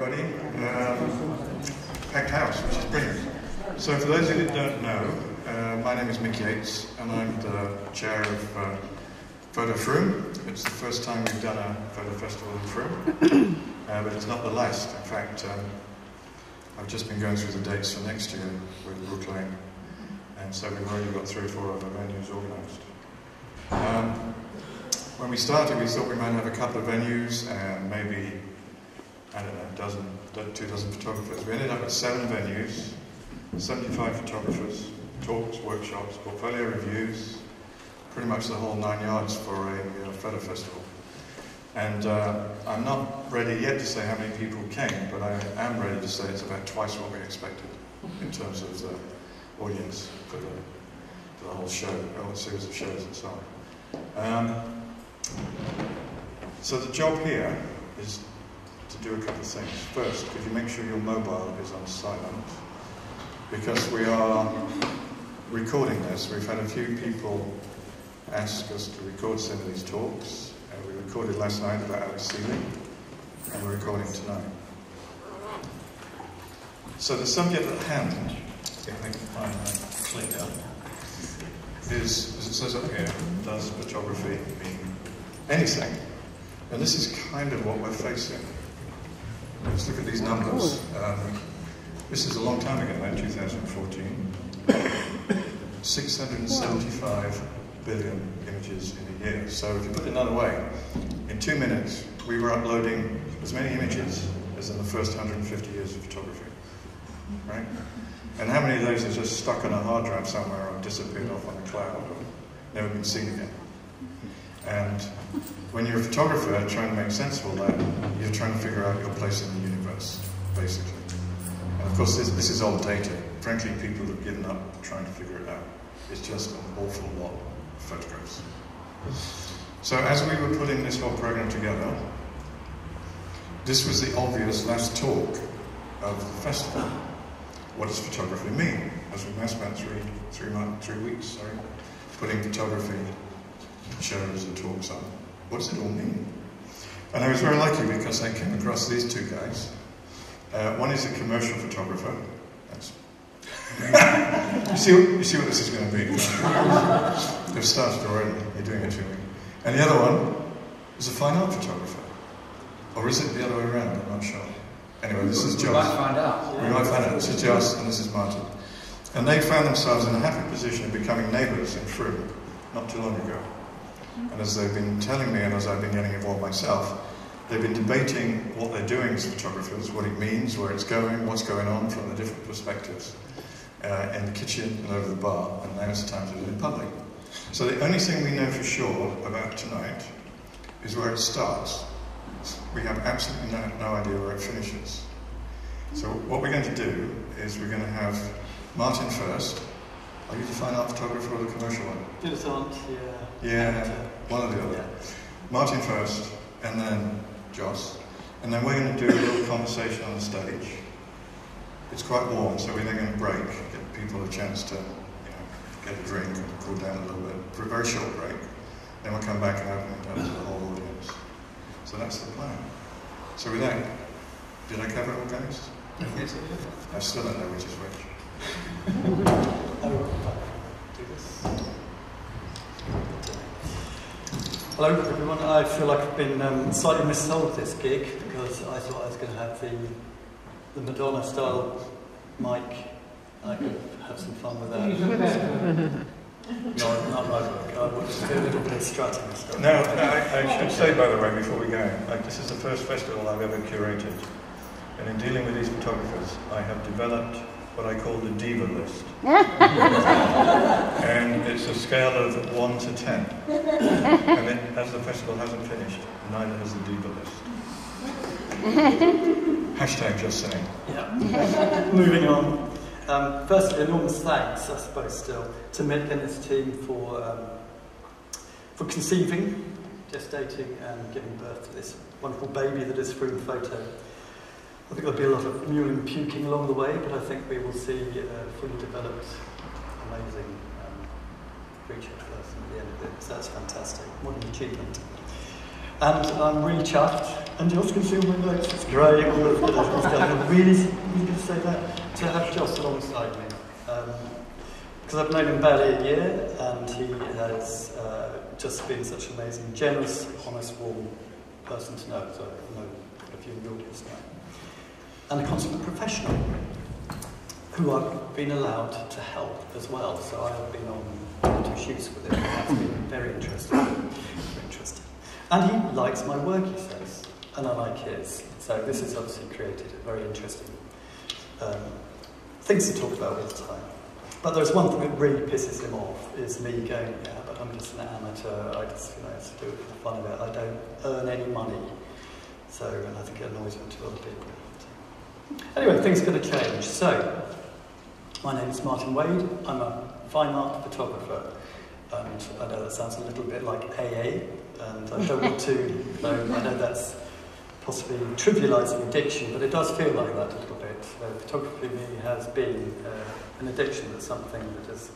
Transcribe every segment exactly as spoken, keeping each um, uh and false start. everybody, um, packed house, which is brilliant. So for those who don't know, uh, my name is Mick Yates, and I'm the chair of uh, PhotoFrome. It's the first time we've done a photo festival in Frome, uh, but it's not the last. In fact, um, I've just been going through the dates for next year with Brookline, and so we've already got three or four other venues organised. Um, When we started, we thought we might have a couple of venues and maybe, I don't know, a dozen, two dozen photographers. We ended up with seven venues, seventy-five photographers, talks, workshops, portfolio reviews, pretty much the whole nine yards for a you know, photo festival. And uh, I'm not ready yet to say how many people came, but I am ready to say it's about twice what we expected in terms of the audience for the, for the whole show, the whole series of shows and so on. Um, So the job here is to do a couple of things. First, could you make sure your mobile is on silent? Because we are recording this. We've had a few people ask us to record some of these talks. Uh, we recorded last night about Alex Seeley, and we're recording tonight. So the subject at hand, if I can find my clicker, is, as it says up here, does photography mean anything? And this is kind of what we're facing. Let's look at these numbers. Um, this is a long time ago, now, two thousand fourteen. six hundred seventy-five billion images in a year. So if you put it another way, in two minutes, we were uploading as many images as in the first one hundred fifty years of photography, right? And how many of those are just stuck on a hard drive somewhere or disappeared off on a cloud or never been seen again? And when you're a photographer trying to make sense of all that, you're trying to figure out your place in the universe, basically. And of course, this, this is old data. Frankly, people have given up trying to figure it out. It's just an awful lot of photographs. So as we were putting this whole program together, this was the obvious last talk of the festival. What does photography mean? As we spent three, three, month, three weeks sorry, putting photography shows and talks on. What does it all mean? And I was very lucky because I came across these two guys. Uh, one is a commercial photographer. That's you, see, you see what this is going to be. They've started already. You're doing it to me. And the other one is a fine art photographer. Or is it the other way around? I'm not sure. Anyway, this is Joss. We might find out. We might find out. This is Joss and this is Martin. And they found themselves in a happy position of becoming neighbours in Frome not too long ago. And as they've been telling me, and as I've been getting involved myself, they've been debating what they're doing as photographers, what it means, where it's going, what's going on from the different perspectives, uh, in the kitchen and over the bar, and now it's time to do it in public. So the only thing we know for sure about tonight is where it starts. We have absolutely no, no idea where it finishes. So what we're going to do is we're going to have Martin first. Are you the fine art photographer or the commercial one? Both aren't, yeah. Yeah, one or the other. Yeah. Martin first, and then Joss. And then we're going to do a little conversation on the stage. It's quite warm, so we're then going to break, give people a chance to you know, get a drink and cool down a little bit for a very short break. Then we'll come back and open it up to the whole audience. So that's the plan. So with that, did I cover it all, guys? Yes, I did. I still don't know which is which. Hello everyone, I feel like I've been um, slightly missold this gig because I thought I was going to have the, the Madonna style mic. I could have some fun with that. No, not like I would just do a little bit of strutting and stuff. No, no I, I should say by the way before we go, like, this is the first festival I've ever curated, and in dealing with these photographers I have developed what I call the diva list. And it's a scale of one to ten. And it, as the festival hasn't finished, neither has the diva list. Hashtag just saying. Yeah. Moving on. Um, firstly, enormous thanks, I suppose, still, to Mick and his team for, um, for conceiving, gestating, and giving birth to this wonderful baby that is Frome Photo. I think there'll be a lot of mewing puking along the way, but I think we will see a fully developed, amazing um, creature at the end of it. So that's fantastic. What an achievement. And I'm really chuffed And Joss can see all my notes. It's great, all of the stuff. I'm really, really good to say that. To have Joss alongside me. Because um, I've known him barely a year, and he has uh, just been such an amazing, generous, honest, warm person to know. So I know a few in the audience now. And a consummate professional, who I've been allowed to help as well. So I have been on two shoots with him, and that's been very interesting. Very interesting. And he likes my work, he says, and I like his. So this has obviously created a very interesting um, things to talk about all the time. But there's one thing that really pisses him off, is me going, yeah, but I'm just an amateur, I just, you know, just do it for the fun of it, I don't earn any money. So, and I think it annoys me to other people. So. Anyway, things are going to change. So, my name is Martin Wade, I'm a fine art photographer. And I know that sounds a little bit like A A, and I don't want to, no, I know that's possibly trivialising addiction, but it does feel like that a little bit. Uh, photography has been uh, an addiction, that's something that has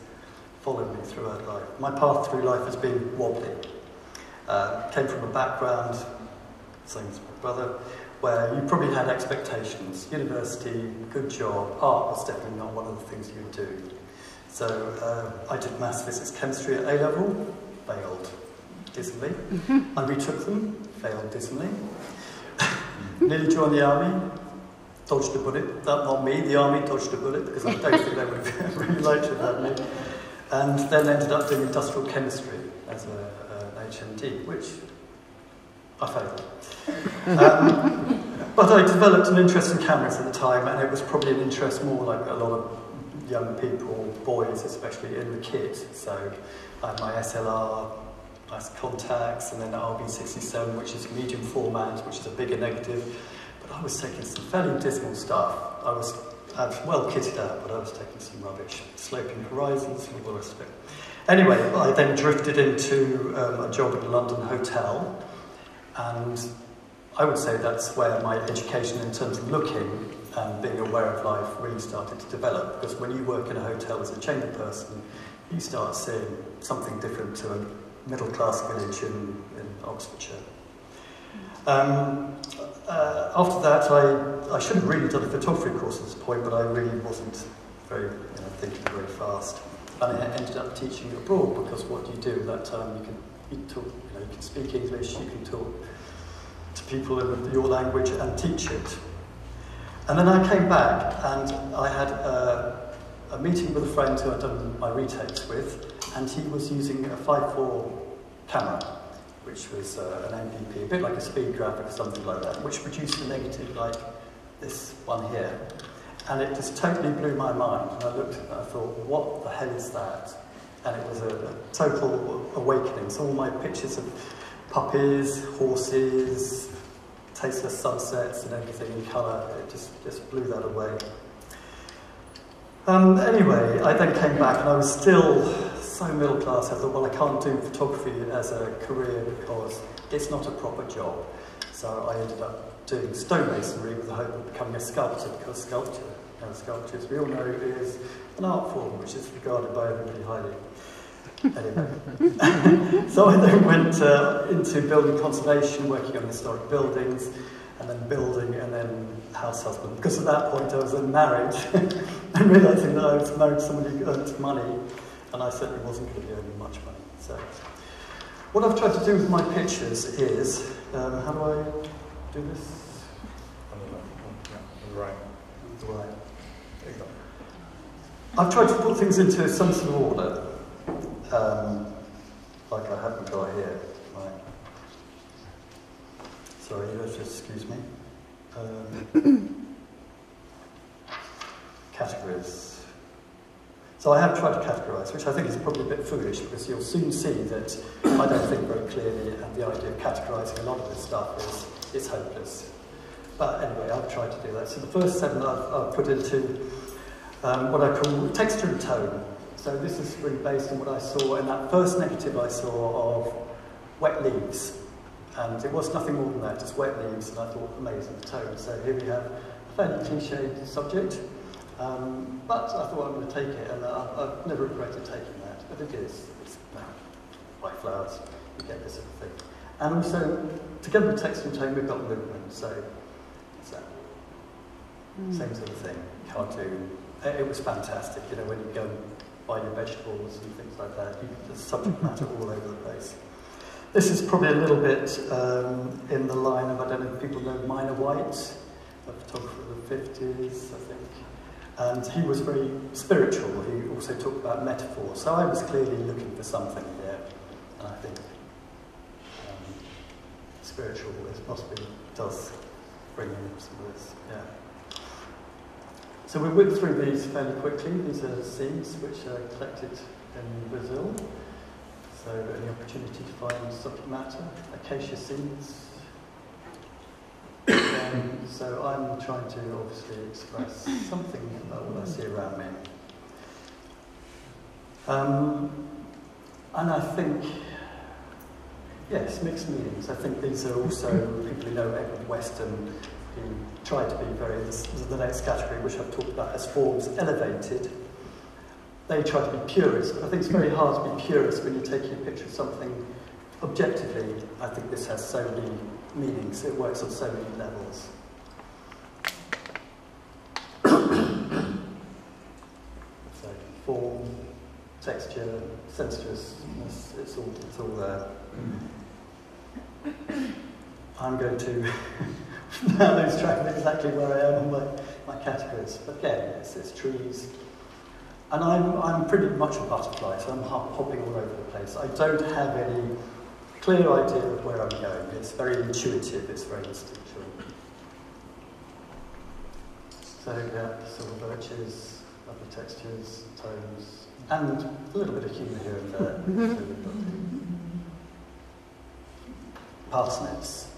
followed me throughout life. My path through life has been wobbly. Uh, came from a background, same as my brother, where you probably had expectations. University, good job, art was definitely not one of the things you would do. So uh, I did maths, physics, chemistry at A-level, failed dismally. I retook them, failed dismally. Nearly joined the army, dodged a bullet. That not me, the army dodged a bullet, because I don't think they would have really liked it that me. And then ended up doing industrial chemistry as a, an H M D, which I failed. Um, but I developed an interest in cameras at the time, and it was probably an interest more like a lot of young people, boys especially, in the kit. So I had my S L R, nice contacts, and then the R B sixty-seven, which is medium format, which is a bigger negative. But I was taking some fairly dismal stuff. I was, I was well kitted out, but I was taking some rubbish, sloping horizons and all the rest of it. Anyway, I then drifted into um, a job at a London hotel, and I would say that's where my education in terms of looking and being aware of life really started to develop, because when you work in a hotel as a chamber person, you start seeing something different to a middle-class village in, in Oxfordshire. Um, uh, after that, I, I should have really done a photography course at this point, but I really wasn't very, you know, thinking very fast. And I ended up teaching abroad, because what do you do at that time? You can, you talk, you know, you can speak English, you can talk to people in your language and teach it. And then I came back, and I had a, a meeting with a friend who I'd done my retakes with, and he was using a five four camera, which was uh, an M P P, a bit like a speed graphic or something like that, which produced a negative like this one here. And it just totally blew my mind, and I looked at it and I thought, what the hell is that? And it was a, a total awakening. So all my pictures of puppies, horses, tasteless sunsets and everything in colour, it just, just blew that away. Um, anyway, I then came back and I was still so middle class, I thought, well, I can't do photography as a career because it's not a proper job. So I ended up doing stonemasonry with the hope of becoming a sculptor, because sculpture, you know, sculpture, as we all know, is an art form which is regarded by everybody highly. Anyway. So I then went uh, into building conservation, working on historic buildings, and then building, and then house husband. Because at that point I was in marriage, and realising that I was married to somebody who earned money, and I certainly wasn't going to be earning much money. So what I've tried to do with my pictures is, um, how do I do this? Right. Right. I've tried to put things into some sort of order. Um, like I haven't got here. Right. Sorry, just excuse me. Um, categories. So I have tried to categorise, which I think is probably a bit foolish, because you'll soon see that I don't think very clearly, and the idea of categorising a lot of this stuff is, is hopeless. But anyway, I've tried to do that. So the first seven I've, I've put into um, what I call texture and tone. So this is really based on what I saw in that first negative I saw of wet leaves. And it was nothing more than that, just wet leaves, and I thought, amazing tone. So here we have a fairly clichéd subject, um, but I thought I'm going to take it, and I, I've never regretted taking that, but it is. It's, you know, white flowers, you get this sort of thing. And also, together with text and tone, we've got movement, so it's that mm. same sort of thing. Cartoon. It, it was fantastic, you know, when you go and buy your vegetables and things like that, you can just subject matter all over the place. This is probably a little bit um, in the line of, I don't know if people know Minor White, a photographer of the fifties, I think. And he was very spiritual. He also talked about metaphor. So I was clearly looking for something here. And I think um, spiritual is possibly does bring in some of this. Yeah. So we whipped through these fairly quickly. These are seeds which are collected in Brazil. So any opportunity to find subject matter, acacia seeds. Um, so I'm trying to obviously express something about what I see around me. Um, and I think, yes, mixed meanings. I think these are also, people who know Edward Weston, who tried to be very, this is the next category, which I've talked about as forms elevated. They try to be purist, but I think it's very hard to be purist when you're taking a picture of something objectively. I think this has so many meanings, it works on so many levels. So form, texture, sensuousness, it's all, it's all there. I'm going to now lose track of exactly where I am on my, my categories, but again, it's, it's trees. And I'm, I'm pretty much a butterfly, so I'm hopping all over the place. I don't have any clear idea of where I'm going. It's very intuitive, it's very instinctual. So yeah, sort of virtues, lovely textures, tones, and a little bit of humour here and there. Parsnips.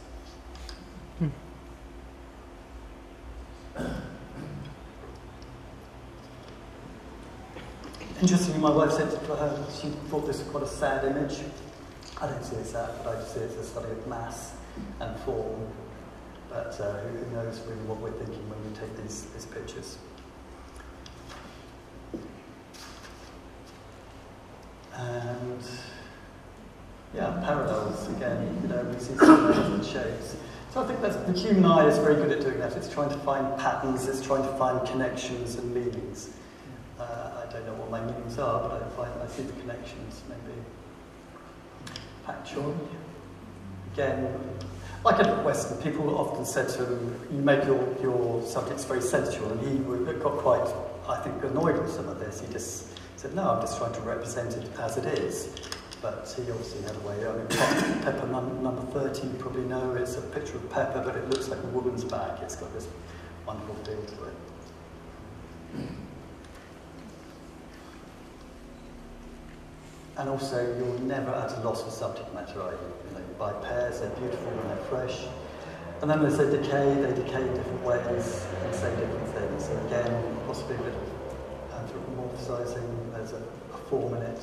Interestingly, my wife said to her, she thought this was quite a sad image. I don't see it as that, but I see it as a study of mass and form. But uh, who knows really what we're thinking when we take these, these pictures. And yeah, parallels again, you know, we see some different shapes. So I think that's, the human eye is very good at doing that. It's trying to find patterns, it's trying to find connections and meanings. I don't know what my meanings are, but I find I see the connections, maybe. Pak Choi. Again, like Edward Weston, people often said to him, you make your, your subjects very sensual, and he got quite, I think, annoyed with some of this. He just said, no, I'm just trying to represent it as it is. But he obviously had a way. I mean, Pepper number thirty, you probably know, it's a picture of Pepper, but it looks like a woman's bag. It's got this wonderful feel to it. And also, you're never at a loss for subject matter, are you? You know, you buy pairs, they're beautiful and they're fresh. And then as they decay, they decay in different ways and say different things. So again, possibly a bit of anthropomorphizing, there's a, a form in it.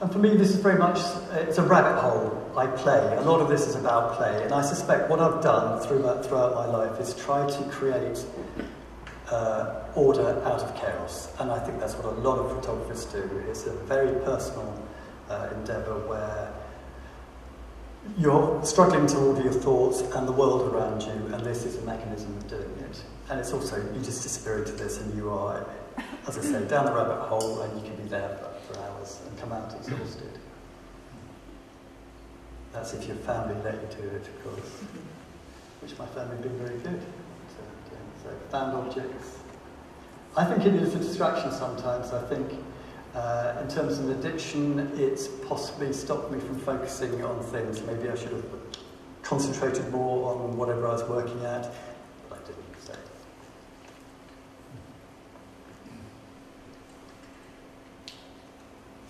And for me, this is very much, it's a rabbit hole. I play. A lot of this is about play. And I suspect what I've done throughout, throughout my life is try to create Uh, order out of chaos, and I think that's what a lot of photographers do. It's a very personal uh, endeavour where you're struggling to order your thoughts and the world around you, and this is a mechanism of doing it. And it's also, you just disappear into this and you are, as I say, down the rabbit hole, and you can be there for, for hours and come out exhausted. That's if your family let you do it, of course, which my family have been very good. So found objects. I think it is a distraction sometimes. I think uh, in terms of an addiction, it's possibly stopped me from focusing on things. Maybe I should have concentrated more on whatever I was working at, but I didn't. So.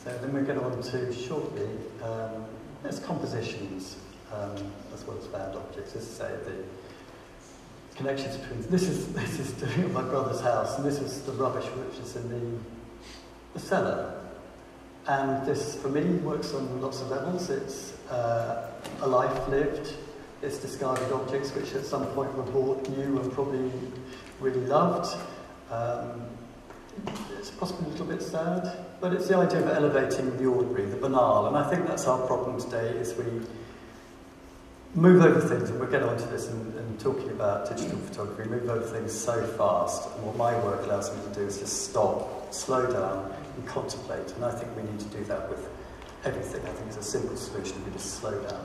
So then we get on to shortly, um, there's compositions um, as well as found objects. As I say, the connections between, this is, this is doing at my brother's house, and this is the rubbish which is in the, the cellar. And this, for me, works on lots of levels. It's uh, a life lived, it's discarded objects which at some point were bought, new and probably really loved. Um, It's possibly a little bit sad, but it's the idea of elevating the ordinary, the banal, and I think that's our problem today, is we move over things, and we'll get onto this in, in talking about digital photography, move over things so fast, and what my work allows me to do is just stop, slow down, and contemplate, and I think we need to do that with everything. I think it's a simple solution, we just slow down a little bit.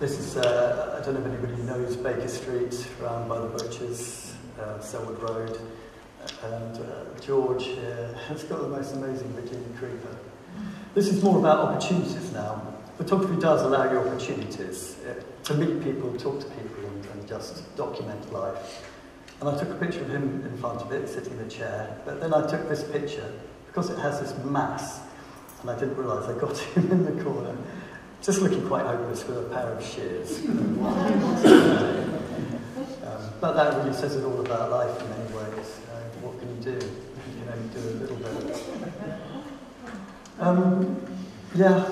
This is, uh, I don't know if anybody knows Baker Street, round by the butchers, uh, Selwood Road, and uh, George here has got the most amazing Virginia Creeper. This is more about opportunities now. Photography does allow you opportunities uh, to meet people, talk to people, and, and just document life. And I took a picture of him in front of it, sitting in a chair, but then I took this picture, because it has this mass, and I didn't realise I got him in the corner. Just looking quite hopeless with a pair of shears. um, but that really says it all about life in many ways. Uh, what can you do? You can only do a little bit. Um, yeah,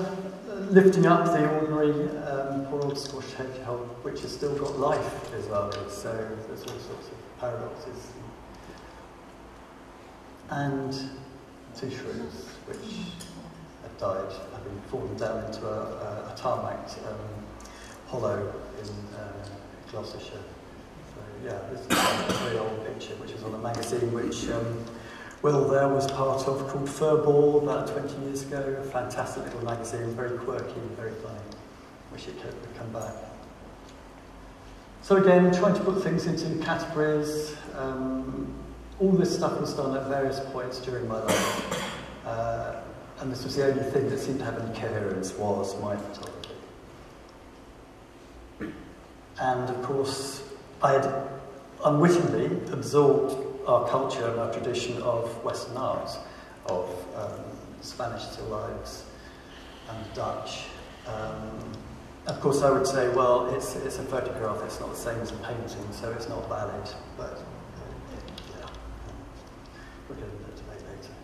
lifting up the ordinary, um, poor old Scottish hedgehog, which has still got life as well. So there's all sorts of paradoxes. And two shrews, which have died, having fallen down into a, a, a tarmac um, hollow in uh, Gloucestershire. So yeah, this is a very old picture, which is on a magazine which um, Will there was part of, called Furball, about twenty years ago. A fantastic little magazine, very quirky, very funny. Wish it could come back. So again, trying to put things into categories. Um, all this stuff was done at various points during my life. Uh, And this was the only thing that seemed to have any coherence, was my photography. And of course, I had unwittingly absorbed our culture and our tradition of Western art, of um, Spanish still lives and Dutch. Um, of course, I would say, well, it's, it's a photograph, it's not the same as a painting, so it's not valid, but yeah, we'll get into that later.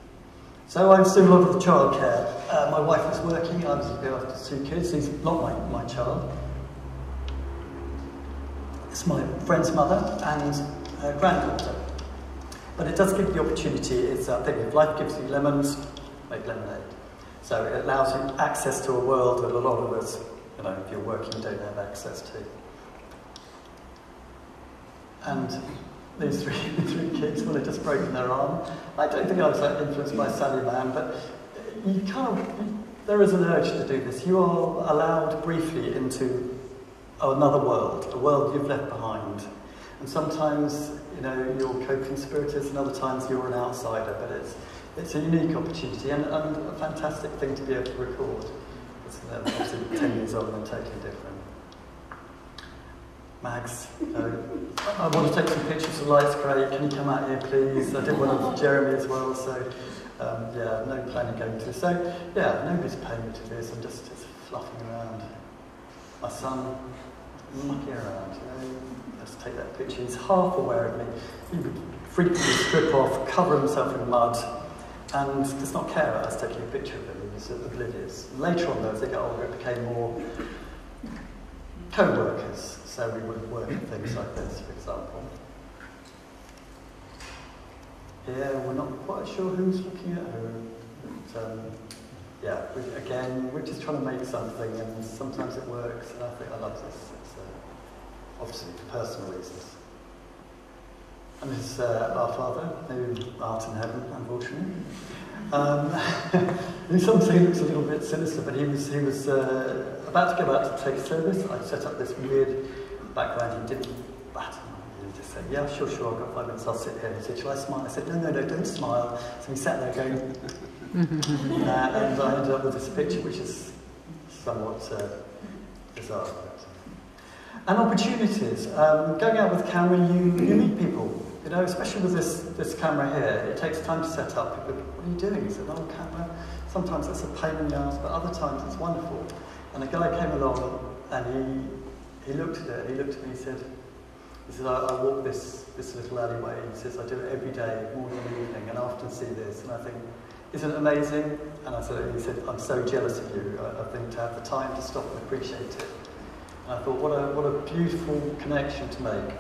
So I'm still involved with childcare. Uh, my wife was working, I was looking after two kids. He's not my, my child. It's my friend's mother and her granddaughter. But it does give the opportunity, it's that thing, if life gives you lemons, make lemonade. So it allows you access to a world that a lot of us, you know, if you're working, don't have access to. And these three, three kids, well, they've just broken their arm. I don't think I was that influenced by Sally Mann, but you kind of, there is an urge to do this. You are allowed briefly into another world, a world you've left behind. And sometimes, you know, you're co-conspirators, and other times you're an outsider, but it's, it's a unique opportunity and, and a fantastic thing to be able to record. It's um, obviously ten years old and totally different. Max, uh, I want to take some pictures of lights, Craig, can you come out here please? I did one of Jeremy as well, so um, yeah, no planning going to. So yeah, nobody's paying me to do this, I'm just, just fluffing around. My son, mucking around, you know, let's take that picture, he's half aware of me. He would frequently strip off, cover himself in mud, and does not care about us taking a picture of him, he's oblivious. Later on though, as they got older, it became more co-workers. So we would work at things like this, for example. Here, we're not quite sure who's looking at who. But, um, yeah, we, again, we're just trying to make something, and sometimes it works, and I think I love this. It's, uh, obviously, for personal reasons. And this is uh, our father, who art in heaven, unfortunately. Um, in some sense, it looks a little bit sinister, but he was, he was uh, about to go out to take service. I set up this weird background. He didn't batter me. He just said, yeah, sure, sure, I've got five minutes, I'll sit here. And he said, shall I smile? I said, no, no, no, don't smile. So he sat there going, uh, and I ended up with this picture, which is somewhat uh, bizarre. And opportunities. Um, going out with camera, you, you meet people. You know, especially with this, this camera here, it takes time to set up. People go, what are you doing? It's an old camera. Sometimes it's a pain in the ass, but other times it's wonderful. And a guy came along and he, he looked at it, he looked at me and he said, he said, I, I walk this, this little alleyway. He says, I do it every day, morning and evening, and I often see this. And I think, isn't it amazing? And I said, he said, I'm so jealous of you, I, I think, to have the time to stop and appreciate it. And I thought, what a, what a beautiful connection to make.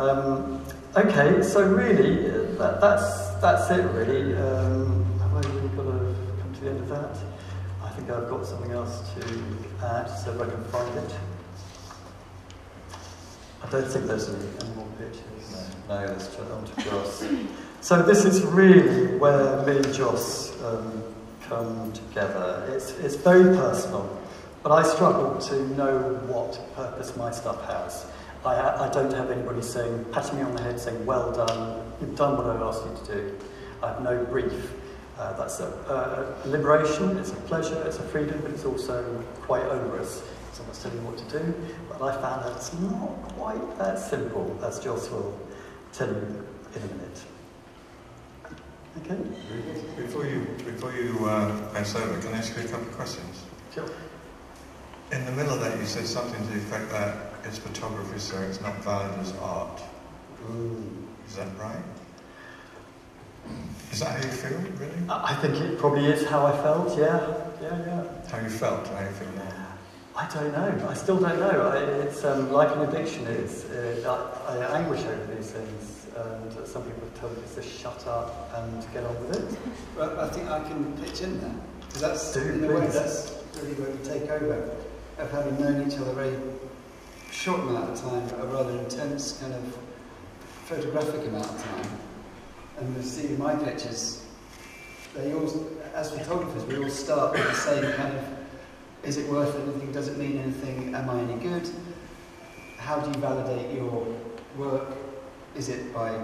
Um, okay, so really, that, that's that's it really. Um, have I really got to come to the end of that? I think I've got something else to add, so if I can find it. I don't think there's any, any more pictures. No, no, let's turn on to Joss. So this is really where me and Joss um, come together. It's, it's very personal, but I struggle to know what purpose my stuff has. I, I don't have anybody saying, patting me on the head saying, well done, you've done what I've asked you to do. I have no brief. Uh, that's a, uh, a liberation, it's a pleasure, it's a freedom, but it's also quite onerous. Someone's telling you what to do, but I found that it's not quite that simple, as Joss will tell you in a minute. Okay? Before you, before you uh, pass over, can I ask you a couple of questions? Sure. In the middle of that, you said something to the effect that it's photography, so it's not valued as art. Mm. Is that right? Is that how you feel, really? I think it probably is how I felt, yeah. Yeah, yeah. How you felt, how you feel now? I don't know. I still don't know. I, it's um, like an addiction. It's, uh, I, I anguish over these things, and some people tell me to shut up and get on with it. Well, I think I can pitch in there, because that's Do, in a way that's really where we take over. Of having known each other a very short amount of time, but a rather intense kind of photographic amount of time, and we see my pictures. They all, as photographers, we all start with the same kind of. Is it worth anything? Does it mean anything? Am I any good? How do you validate your work? Is it by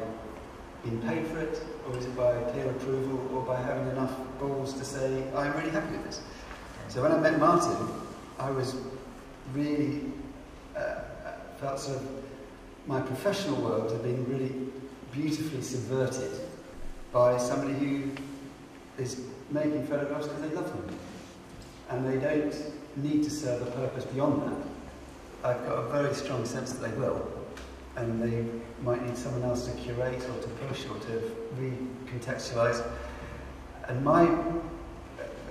being paid for it? Or is it by peer approval? Or by having enough balls to say, I'm really happy with this? So when I met Martin, I was really, uh, felt sort of my professional world had been really beautifully subverted by somebody who is making photographs because they love them. And they don't need to serve a purpose beyond that. I've got a very strong sense that they will. And they might need someone else to curate or to push or to recontextualise. And my,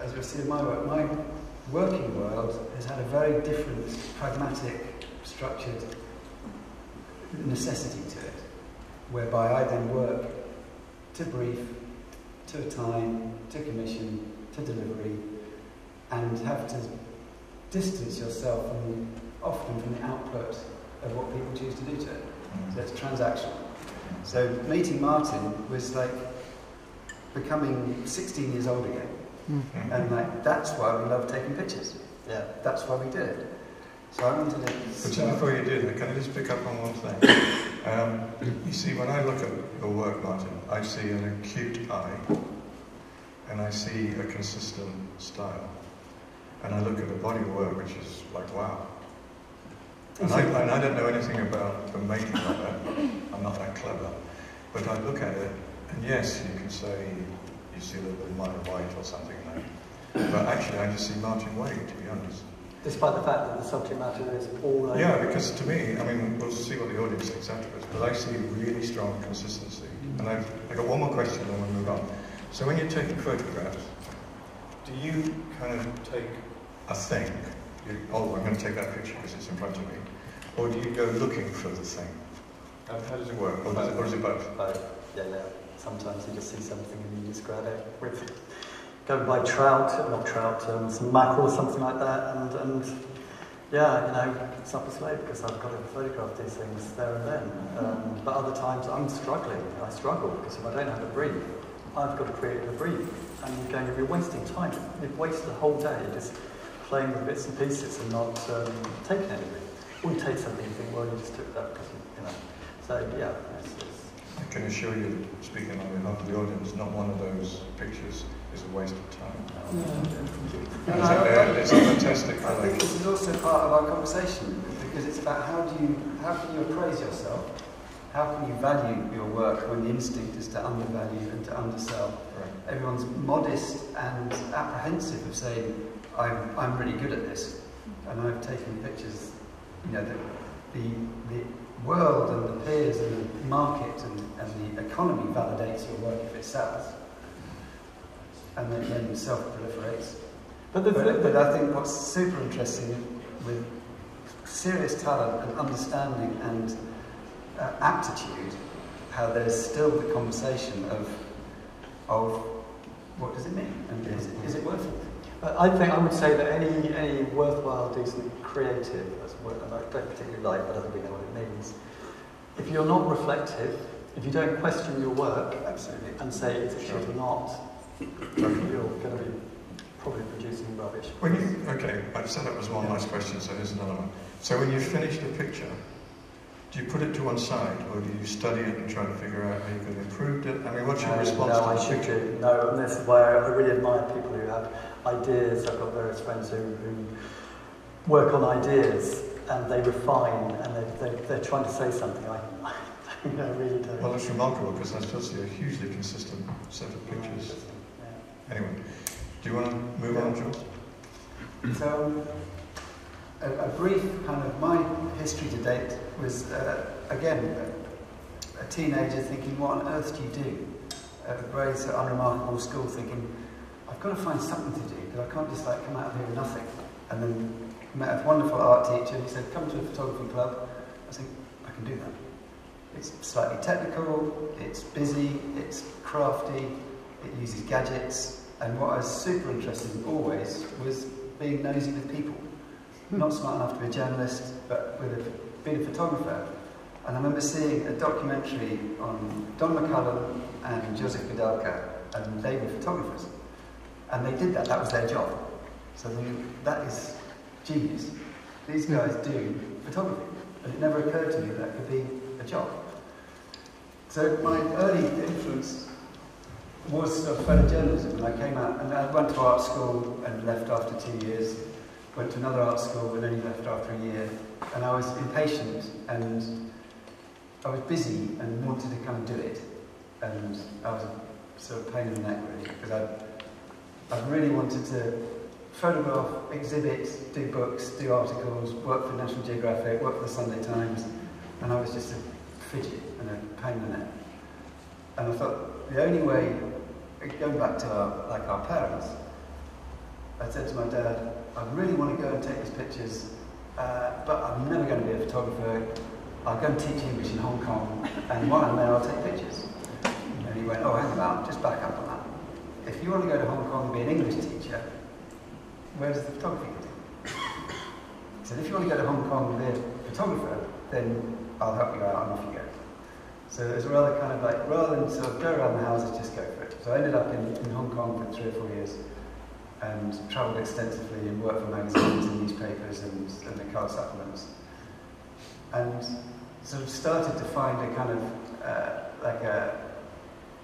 as we see in my work, my working world has had a very different, pragmatic, structured necessity to it, whereby I then work to brief, to a time, to commission, to delivery, and have to distance yourself from the, often from the output of what people choose to do to it. So it's transactional. So meeting Martin was like becoming sixteen years old again. Mm-hmm. And like that's why we love taking pictures. Yeah, that's why we do it. So I wanted to... But before you do, can I just pick up on one thing? um, you see, when I look at your work, Martin, I see an acute eye, and I see a consistent style. And I look at the body of work, which is like, wow. And I, and I don't know anything about the making of it. I'm not that clever. But I look at it, and yes, you can say you see a little bit of Minor White or something like that. But actually, I just see Martin Wade, to be honest. Despite the fact that the subject matter is all over. Yeah, because to me, I mean, we'll see what the audience thinks afterwards, but I see really strong consistency. And I've, I've got one more question, and then we'll move on. So when you're taking photographs, do you kind of take a thing, you, oh, I'm going to take that picture because it's in front of me, or do you go looking for the thing? How, how does it work, or, does it, or is it both? Both, yeah, yeah. Sometimes you just see something and you just grab it. We're going by trout, not trout, um, some mackerel or something like that, and, and yeah, you know, it's not a slave because I've got to photograph these things there and then. Um, but other times I'm struggling, I struggle, because if I don't have a brief, I've got to create a brief. And you're going to be wasting time. You've wasted a whole day just playing with bits and pieces and not um, taking anything. Or you take something and think, well, you just took that because you, you know. So, yeah. It's, it's I can assure you, speaking on behalf of the audience, not one of those pictures is a waste of time. No. Yeah. Is that, uh, it's a fantastic I think this is also part of our conversation, because it's about how do you, how can you appraise yourself? How can you value your work when the instinct is to undervalue and to undersell? Right. Everyone's modest and apprehensive of saying, I'm, I'm really good at this. And I've taken pictures, you know, that the, the world and the peers and the market and, and the economy validates your work if it sells. And then, then self-proliferates. But, the, but, but I think what's super interesting with serious talent and understanding and uh, aptitude, how there's still the conversation of, of what does it mean and is it, is it worth it? Uh, I think I would say that any, any worthwhile, decent, creative, that's a word I don't particularly like, but I think we know what it means. If you're not reflective, if you don't question your work absolutely, and say it's a shit or not, you're going to be probably producing rubbish. When you, okay, I've said that was one yeah. nice question, so here's another one. So when you've finished a picture, do you put it to one side, or do you study it and try to figure out how you could have improved it? I mean, what's your um, response no, to I the picture? Do. No, and this is why I really admire people who have ideas. I've got various friends who, who work on ideas, and they refine, and they, they, they're trying to say something. I, I really don't. Well, it's remarkable, because that's obviously a hugely consistent set of pictures. Yeah. Anyway, do you want to move yeah. on, Joss? So, a, a brief kind of my history to date was, uh, again, a teenager thinking, what on earth do you do? At a grade so unremarkable school, thinking, I've got to find something to do, because I can't just like come out of here with nothing. And then met a wonderful art teacher, and he said, come to a photography club. I think I can do that. It's slightly technical, it's busy, it's crafty, it uses gadgets, and what I was super interested in always was being nosy with people. Not smart enough to be a journalist, but with a, being a photographer. And I remember seeing a documentary on Don McCullin and Joseph Vidalka, and they were photographers. And they did that, that was their job. So then, that is genius. These guys do photography, and it never occurred to me that could be a job. So my early influence was sort of photojournalism, and I came out, and I went to art school and left after two years, went to another art school and only left after a year, and I was impatient, and I was busy and wanted to come and do it, and I was sort of pain in the neck really, because I, I really wanted to photograph, exhibit, do books, do articles, work for National Geographic, work for the Sunday Times, and I was just a fidget and a pain in the neck. And I thought the only way, going back to our, like our parents, I said to my dad, I really want to go and take these pictures, uh, but I'm never going to be a photographer. I'll go and teach English in Hong Kong, and while I'm there I'll take pictures. And he went, oh hang about, just back up on that. If you want to go to Hong Kong and be an English teacher, where does the photography go to? He said, if you want to go to Hong Kong and be a photographer, then I'll help you out and off you go. So it was rather kind of like, rather than sort of go around the houses, just go for it. So I ended up in, in Hong Kong for three or four years, and travelled extensively and worked for magazines and newspapers and, and the card supplements. And sort of started to find a kind of, uh, like a,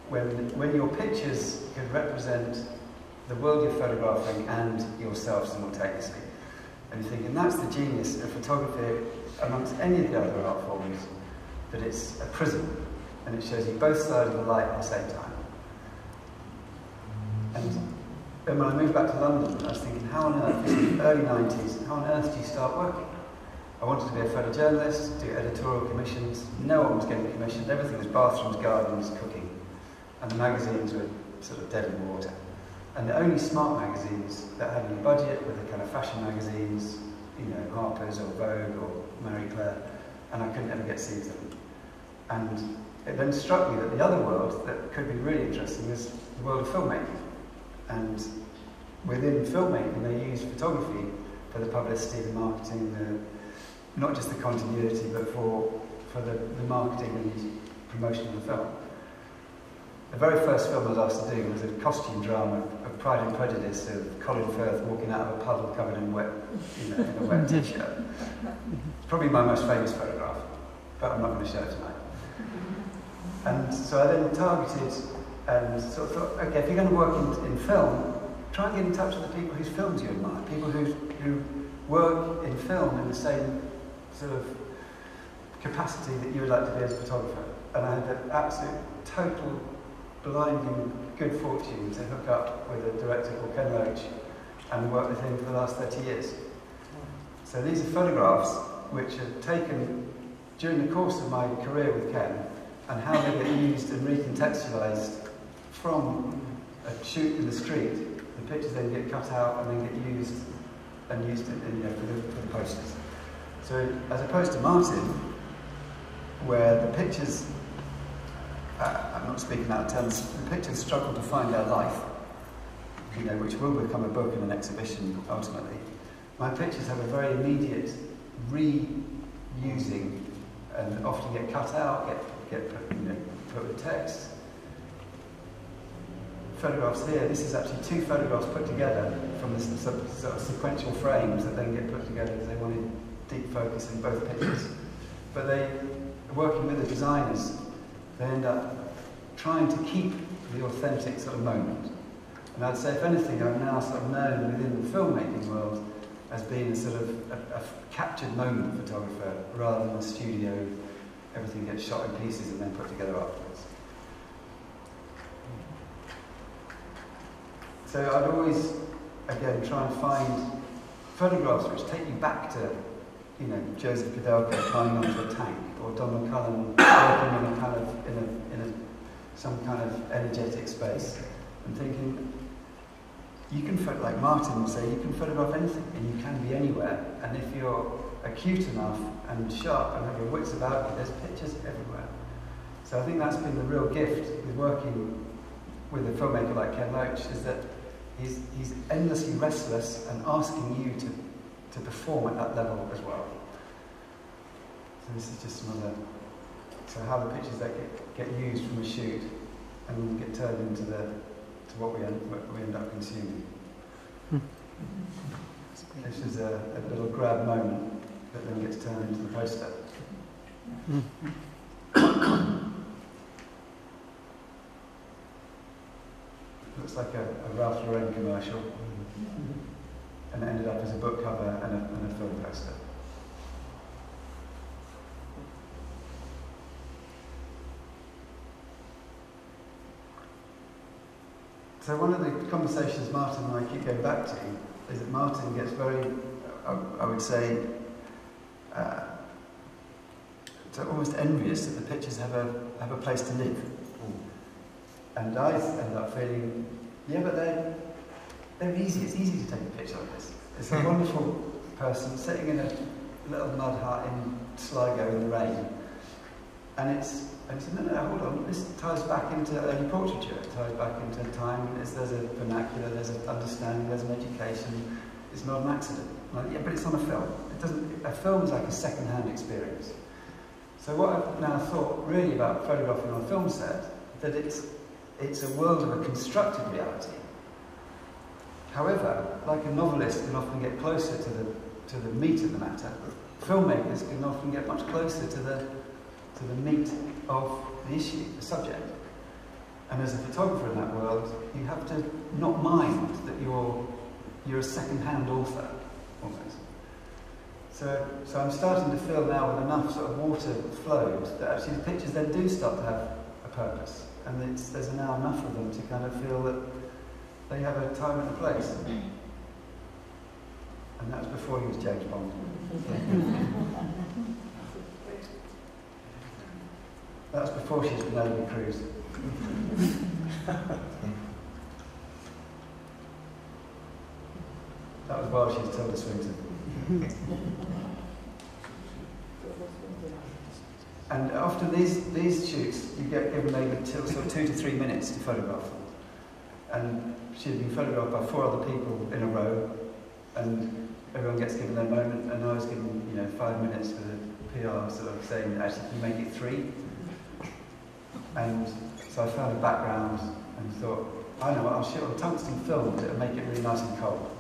when, when your pictures could represent the world you're photographing and yourself simultaneously. And you're thinking, that's the genius of photography amongst any of the other art forms, that it's a prism, and it shows you both sides of the light at the same time. And then when I moved back to London, I was thinking, how on earth, this is the early nineties, how on earth do you start working? I wanted to be a photojournalist, do editorial commissions, no one was getting commissioned, everything was bathrooms, gardens, cooking, and the magazines were sort of dead in the water. And the only smart magazines that had any budget were the kind of fashion magazines, you know, Harper's or Vogue or Marie Claire, and I couldn't ever get seen to them. And it then struck me that the other world that could be really interesting was the world of filmmaking. And within filmmaking, they use photography for the publicity, the marketing, the, not just the continuity, but for, for the, the marketing and promotion of the film. The very first film I was asked to do was a costume drama of Pride and Prejudice, of Colin Firth walking out of a puddle covered in, wet, you know, in a wet t-shirt. Probably my most famous photograph, but I'm not going to show it tonight. And so I then targeted and sort of thought, okay, if you're going to work in, in film, try and get in touch with the people whose films you admire, people who, who work in film in the same sort of capacity that you would like to be as a photographer. And I had the absolute, total, blinding good fortune to hook up with a director called Ken Loach and work with him for the last thirty years. So these are photographs which are taken during the course of my career with Ken, and how they get used and recontextualized from a shoot in the street. The pictures then get cut out and then get used and used in, in, you know, for, the, for the posters. So as opposed to Martin, where the pictures, uh, I'm not speaking out of terms, the pictures struggle to find their life, you know, which will become a book and an exhibition ultimately. My pictures have a very immediate reusing and often get cut out, get, get put, you know, put with text. Photographs here, this is actually two photographs put together from this sort of sequential frames that then get put together because they wanted deep focus in both pictures. But they, working with the designers, they end up trying to keep the authentic sort of moment. And I'd say, if anything, I'm now sort of known within the filmmaking world as being a sort of a, a captured moment photographer, rather than a studio, everything gets shot in pieces and then put together afterwards. So I'd always, again, try and find photographs which take you back to, you know, Joseph Vidalka climbing onto a tank, or Don McCullin working in a kind of, in a, in a, some kind of energetic space, and thinking, you can, like Martin would say, you can photograph anything, and you can be anywhere. And if you're acute enough and sharp and have your wits about you, there's pictures everywhere. So I think that's been the real gift with working with a filmmaker like Ken Loach, is that he's, he's endlessly restless and asking you to, to perform at that level as well. So this is just another, so how the pictures that get, get used from a shoot and get turned into the, to what we end, what we end up consuming. Hmm. This is a, a little grab moment that then gets turned into the poster. Hmm. Looks like a, a Ralph Lauren commercial, mm-hmm. and it ended up as a book cover and a, and a film poster. So one of the conversations Martin and I keep going back to is that Martin gets very, I, I would say, uh, almost envious that the pictures have a, have a place to live. Mm. And I end up feeling, yeah, but they're, they're easy, it's easy to take a picture like this. It's a wonderful person sitting in a little mud hut in Sligo in the rain. And it's, and it's, no, no, hold on, this ties back into early portraiture, it ties back into time, it's, there's a vernacular, there's an understanding, there's an education, it's not an accident. Like, yeah, but it's on a film. It doesn't, a film is like a second-hand experience. So what I've now thought really about photographing on a film set, that it's, it's a world of a constructed reality. However, like a novelist can often get closer to the, to the meat of the matter, filmmakers can often get much closer to the to the meat of the issue, the subject. And as a photographer in that world, you have to not mind that you're, you're a second-hand author, almost. So, so I'm starting to feel now with enough sort of water flows that actually the pictures then do start to have a purpose. And it's, there's now enough of them to kind of feel that they have a time and a place. And that was before he was James Bond. That's before she's been over the cruise. That was while she's Tilda Swinton. And after these, these shoots, you get given maybe till, sort of two to three minutes to photograph them. And she'd been photographed by four other people in a row, and everyone gets given their moment, and I was given, you know, five minutes for the P R sort of saying, actually, can you make it three? And so I found a background and thought, I know what, I'll shoot on tungsten film, it'll make it really nice and cold.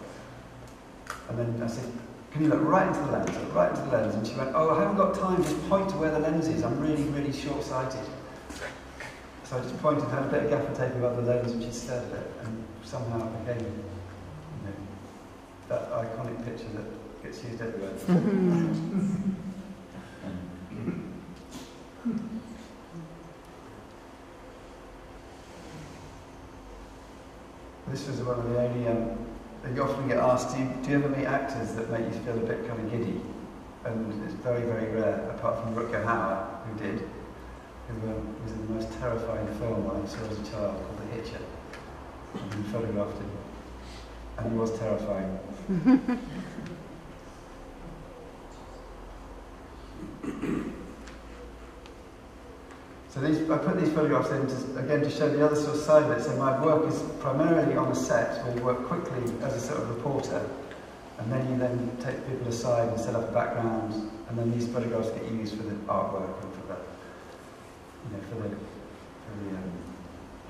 And then I said, can you look right into the lens, look right into the lens? And she went, oh, I haven't got time, just point to where the lens is, I'm really, really short-sighted. So I just pointed, had a bit of gaffer tape above the lens and she stared at it, and somehow it became, you know, that iconic picture that gets used everywhere. This was one of the only, um, you often get asked, do you, do you ever meet actors that make you feel a bit kind of giddy? And it's very, very rare, apart from Rutger Hauer, who did, who um, was in the most terrifying film I saw as a child, called The Hitcher, and he photographed him. And he was terrifying. So these, I put these photographs in, to, again, to show the other sort of side of it. So my work is primarily on the set, where you work quickly as a sort of reporter, and then you then take people aside and set up a background, and then these photographs get used for the artwork and for the, you know, for the, for the um,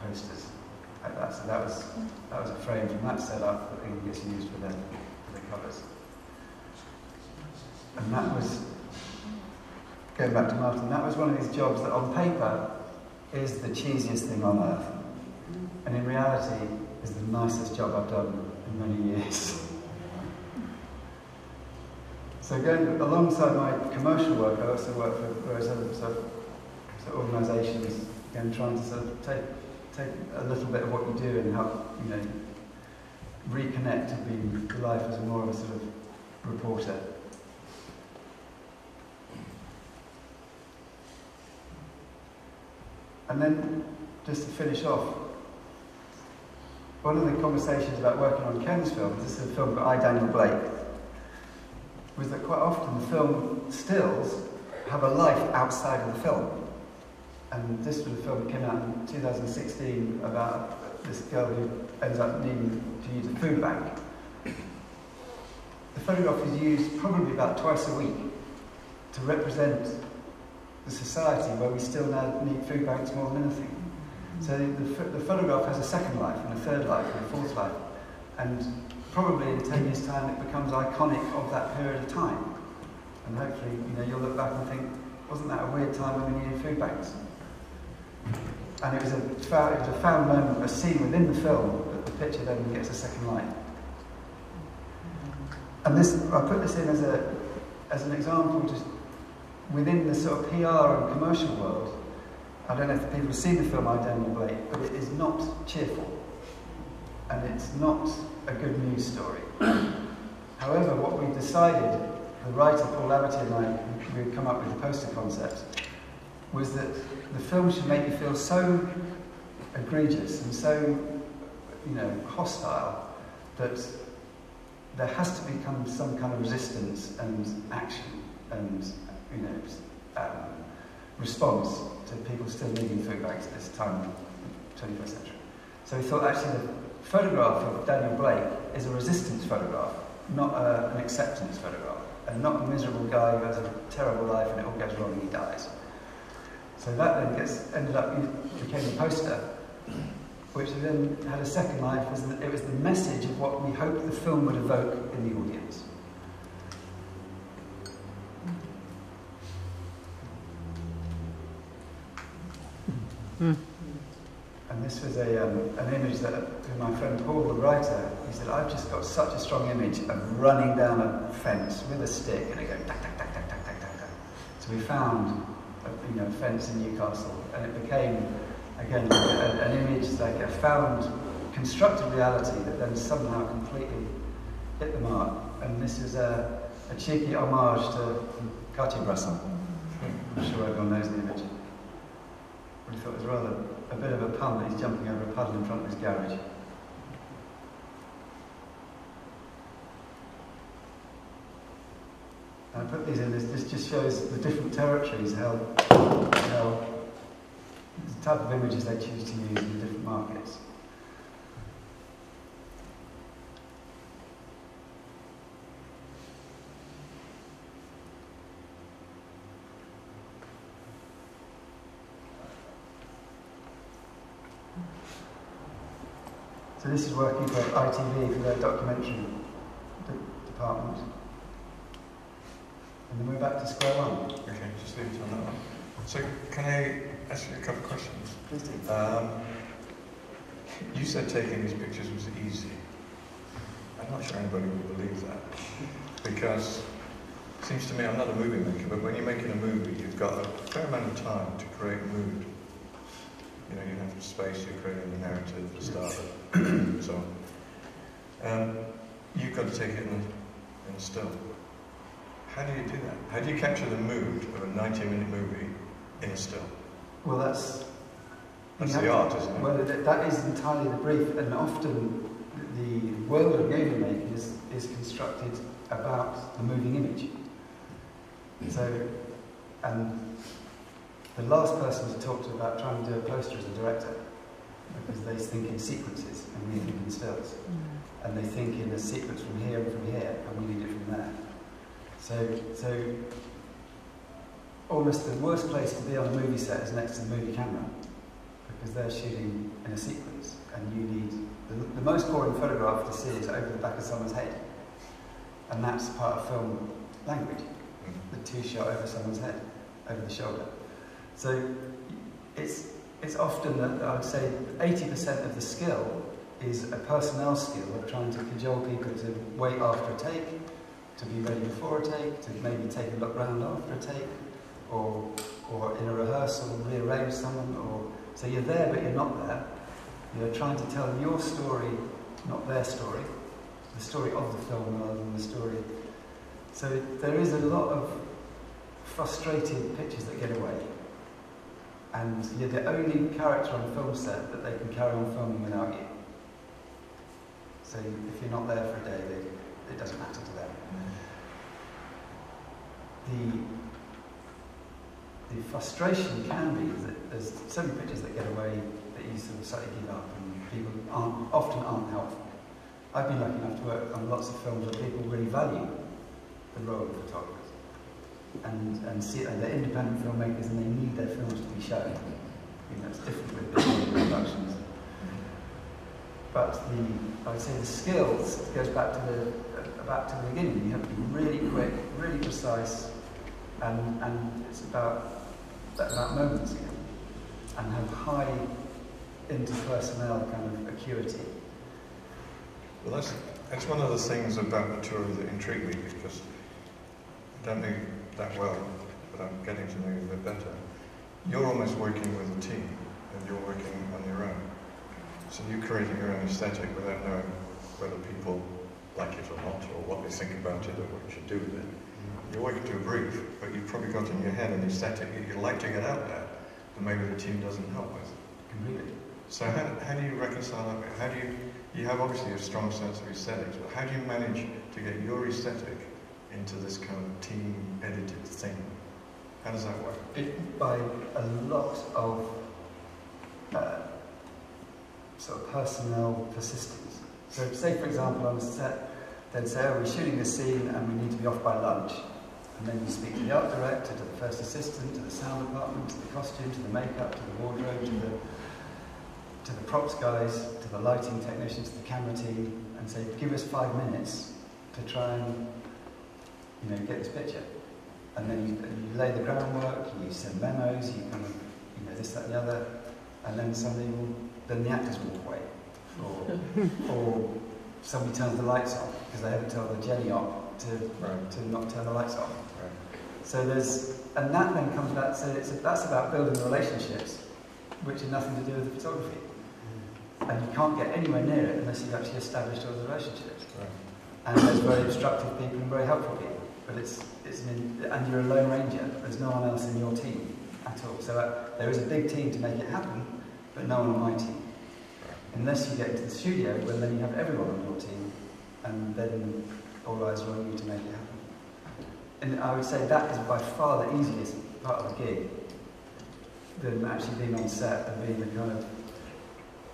posters, like that. So that was, that was a frame from that setup that then gets used for the, for the covers. And that was, going back to Martin, that was one of these jobs that on paper is the cheesiest thing on earth, and in reality is the nicest job I've done in many years. So going alongside my commercial work, I also work for various other sort of, sort of organisations, again trying to sort of take, take a little bit of what you do and help, you know, reconnect with life as more of a sort of reporter. And then, just to finish off, one of the conversations about working on Ken's film, this is a film called I, Daniel Blake, was that quite often the film stills have a life outside of the film. And this was a film that came out in two thousand sixteen about this girl who ends up needing to use a food bank. The photograph is used probably about twice a week to represent the society where we still now need food banks more than anything. So the, the, the photograph has a second life, and a third life, and a fourth life. And probably in ten years' time it becomes iconic of that period of time. And hopefully, you know, you'll look back and think, wasn't that a weird time when we needed food banks? And it was a, it was a found moment, a scene within the film, that the picture then gets a second life. And this, I put this in as, a, as an example, just within the sort of P R and commercial world. I don't know if people have seen the film I, Daniel Blake, but it is not cheerful. And it's not a good news story. However, what we decided, the writer Paul Laverty and I, we had come up with the poster concept, was that the film should make you feel so egregious and so, you know, hostile, that there has to become some kind of resistance and action and, you know, um, response to people still needing food banks at this time of the twenty-first century. So we thought actually the photograph of Daniel Blake is a resistance photograph, not a, an acceptance photograph, and not a miserable guy who has a terrible life and it all goes wrong and he dies. So that then gets, ended up, became a poster, which then had a second life. As the, it was the message of what we hoped the film would evoke in the audience. Mm. And this was a, um, an image that my friend Paul, the writer, he said, I've just got such a strong image of running down a fence with a stick, and I go, tack, tack, tack, tack, tack, tack, tack. So we found a, you know, fence in Newcastle, and it became, again, like a, an image, like a found, constructed reality that then somehow completely hit the mark. And this is a, a cheeky homage to Cartier-Bresson. I'm sure everyone knows the image. I thought it was rather a bit of a pun that he's jumping over a puddle in front of his garage. And I put these in, this, this just shows the different territories, how, how the type of images they choose to use in the different markets. So this is working for I T V, for their documentary de department. And then we're back to square one. Okay, just leave it on that one. So can I ask you a couple of questions? Please do. Um, you said taking these pictures was easy. I'm not sure anybody would believe that. Because it seems to me, I'm not a movie maker, but when you're making a movie, you've got a fair amount of time to create mood. You know, you have space, you're creating the narrative, the start, and so on. Um, you've got to take it in, in still. How do you do that? How do you capture the mood of a ninety minute movie in still? Well, that's... That's the art, to, isn't it? Well, that, that is entirely the brief, and often the world of movie making is, is constructed about the moving image. So, and the last person to talk to about trying to do a poster is the director, because they think in sequences and we think in stills. Mm. And they think in a sequence from here and from here, and we need it from there. So, so almost the worst place to be on a movie set is next to the movie camera, because they're shooting in a sequence, and you need, the, the most boring photograph to see is over the back of someone's head. And that's part of film language, the two-shot over someone's head, over the shoulder. So it's, it's often that I would say eighty percent of the skill is a personnel skill of trying to cajole people to wait after a take, to be ready before a take, to maybe take a look round after a take, or, or in a rehearsal rearrange someone. Or, so you're there but you're not there. You're trying to tell your story, not their story, the story of the film rather than the story. So there is a lot of frustrated pictures that get away. And you're the only character on a film set that they can carry on filming without you. So if you're not there for a day, they, it doesn't matter to them. Mm. The, the frustration can be that there's so many pictures that get away that you sort of slightly give up, and people aren't, often aren't helpful. I've been lucky enough to work on lots of films where people really value the role of photographers. And, and see, and they're independent filmmakers and they need their films to be shown. I think that's different with big productions. But the, I would say the skills, it goes back to the, uh, back to the beginning. You have to be really quick, really precise, and, and it's about, about moments again. And have high interpersonal kind of acuity. Well, that's, that's one of the things about the tour that intrigued me, because I don't know you that well, but I'm getting to know you a bit better. You're almost working with a team, and you're working on your own. So you're creating your own aesthetic without knowing whether people like it or not, or what they think about it, or what you should do with it. Mm-hmm. You're working to a brief, but you've probably got in your head an aesthetic that you'd like to get out there, but maybe the team doesn't help with. Completely. So how, how do you reconcile that? How do you, you have obviously a strong sense of aesthetics, but how do you manage to get your aesthetic into this kind of team-edited thing? How does that work? It, by a lot of uh, sort of personnel persistence. So say, for example, on a set, they'd say, oh, we're shooting this scene and we need to be off by lunch. And then you speak to the art director, to the first assistant, to the sound department, to the costume, to the makeup, to the wardrobe, to the, to the props guys, to the lighting technicians, to the camera team, and say, give us five minutes to try and you know, get this picture. And then you, you lay the groundwork, you send memos, you kind of, you know, this, that, and the other, and then somebody will, then the actors walk away. Or, or somebody turns the lights off, because they haven't told the Jenny op to, right. to not turn the lights off. Right. So there's, and that then comes back, so it's, that's about building relationships, which are nothing to do with the photography. Mm. And you can't get anywhere near it unless you've actually established those relationships. Right. And there's very instructive people and very helpful people. But it's, it's an, and you're a lone ranger, there's no one else in your team at all. So uh, there is a big team to make it happen, but no one on my team. Unless you get into the studio, well then you have everyone on your team, and then all eyes are on you to make it happen. And I would say that is by far the easiest part of the gig, than actually being on set and being the kind of,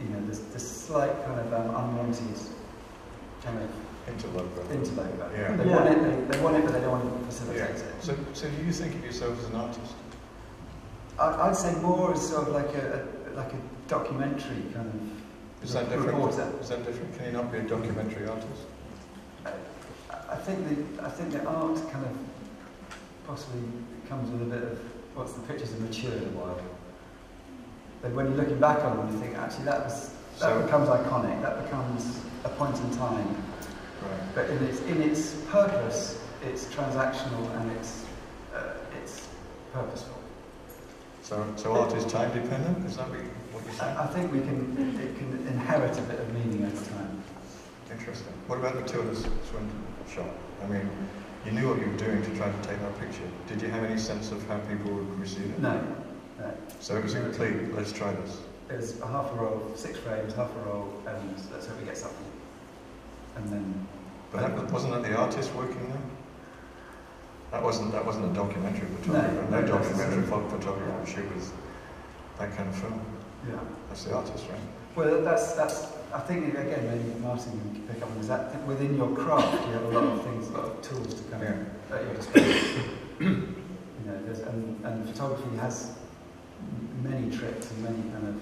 you know, this, this slight kind of um, unwanted kind of interloper. Interloper. Yeah. They, yeah. Want it, they, they want it, but they don't want to facilitate yeah. it. So, so do you think of yourself as an artist? I, I'd say more as sort of like a, a like a documentary kind of is that different? Reporter. Is that different? Can you not be a documentary artist? I, I think the I think the art kind of possibly comes with a bit of once the pictures are mature in a while. But when you're looking back on them, you think actually that was that so, becomes iconic. That becomes a point in time. Right. But in its, in its purpose, it's transactional and it's, uh, it's purposeful. So, so art is time dependent? Is that what you're saying? I, I think we can, it can inherit a bit of meaning over time. Interesting. What about the Tilda Swinton shot? I mean, you knew what you were doing to try to take that picture. Did you have any sense of how people would receive it? No. no. So it was a complete, let's try this. It was a half a roll, six frames, half a roll, and let's hope we get something. And then, but that, wasn't that the artist working there? That wasn't that wasn't a documentary photographer. No, no documentary photographer. She was that kind of film. Yeah, that's the artist, right? Well, that's that's. I think again, maybe Martin can pick up on is that within your craft, you have a lot of things, a lot of tools to kind of yeah. at your disposal. You know, and and photography has many tricks and many kind of.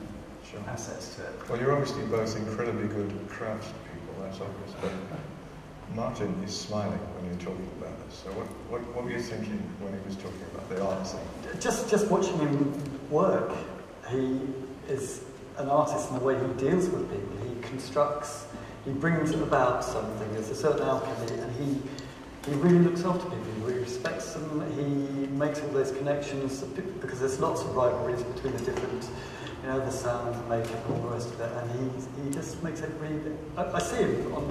Sure. Assets to it. Well, you're obviously both incredibly good crafts people, that's obvious, but Martin is smiling when you're talking about this. So what, what, what were you thinking when he was talking about the art thing? Just, just watching him work, he is an artist in the way he deals with people. He constructs, he brings about something, there's a certain alchemy, and he, he really looks after people, he really respects them, he makes all those connections, because there's lots of rivalries between the different, you know, the sound, the makeup, all the rest of it, and he, he just makes it really... I, I see him on...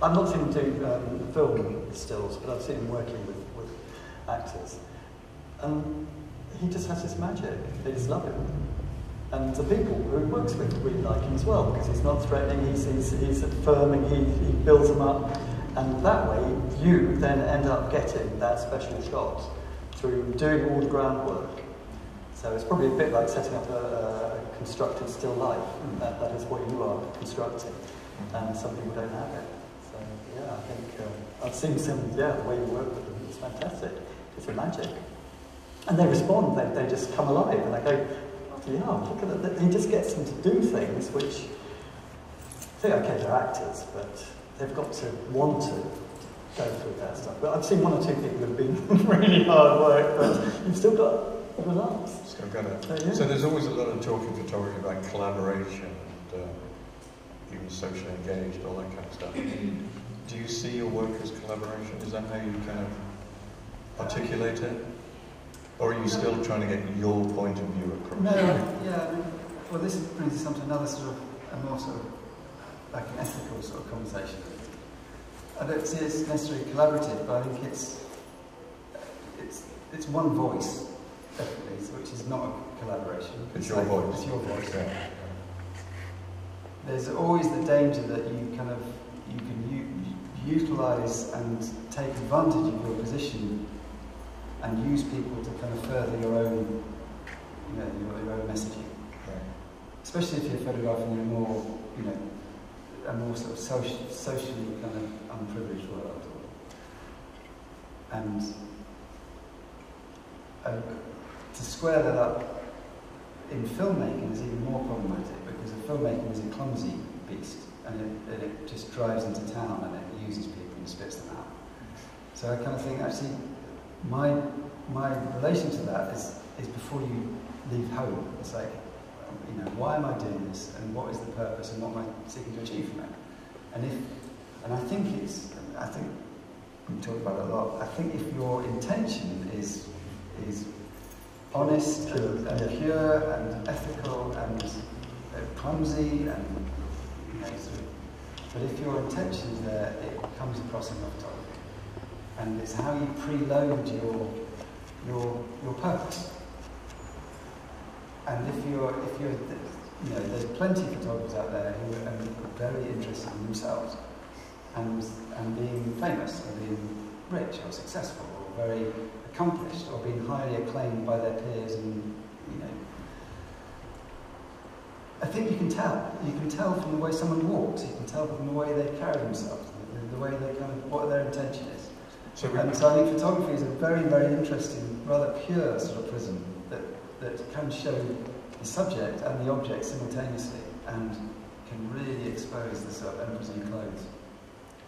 I've not seen him do um, film stills, but I've seen him working with, with actors. And he just has this magic. They just love him. And the people who he works with really like him as well, because he's not threatening, he's, he's, he's affirming, he, he builds them up. And that way, you then end up getting that special shot through doing all the groundwork. So it's probably a bit like setting up a, a constructed still life. Mm. That, that is what you are constructing, and some people don't have it. So yeah, I think um, I've seen some. Yeah, the way you work with them is fantastic. It's magic, and they respond. They they just come alive, and they go, oh, yeah, look at that. He just gets them to do things which, I think, okay, they're actors, but they've got to want to. Go through that stuff. But I've seen one or two people who've been really hard work, but you've still got. So, got it. Oh, yeah. So there's always a lot of talk in photography about collaboration and uh, even socially engaged, all that kind of stuff. Do you see your work as collaboration? Is that how you kind of articulate it? Or are you still trying to get your point of view across? No, yeah. Well, this brings us on to another sort of, a more sort of, like an ethical sort of conversation. I don't see it's necessarily collaborative, but I think it's, it's, it's one voice. Definitely, which is not a collaboration. It's, it's your like, voice. It's your voice. Yeah, yeah. There's always the danger that you kind of you can utilise and take advantage of your position and use people to kind of further your own, you know, your, your own messaging. Right. Especially if you're photographing a more, you know, a more sort of social, socially kind of unprivileged world. And uh, to square that up in filmmaking is even more problematic because the filmmaking is a clumsy beast and it, and it just drives into town and it uses people and spits them out. So I kind of think actually my my relation to that is, is before you leave home. It's like, you know, why am I doing this and what is the purpose and what am I seeking to achieve from it? And if and I think it's I think we talk about it a lot. I think if your intention is is honest and, and yeah. pure and ethical and uh, clumsy and, you know, sort of, but if your intention is there, it comes across in photography. And it's how you preload your your your purpose. And if you're if you're you know, there's plenty of photographers out there who are very interested in themselves and and being famous or being rich or successful or very accomplished or being highly acclaimed by their peers, and you know, I think you can tell. You can tell from the way someone walks. You can tell from the way they carry themselves, the, the way they kind of what their intention is. So and so, I think photography is a very, very interesting, rather pure sort of prism that that can show the subject and the object simultaneously, and can really expose the sort of emperor's new clothes.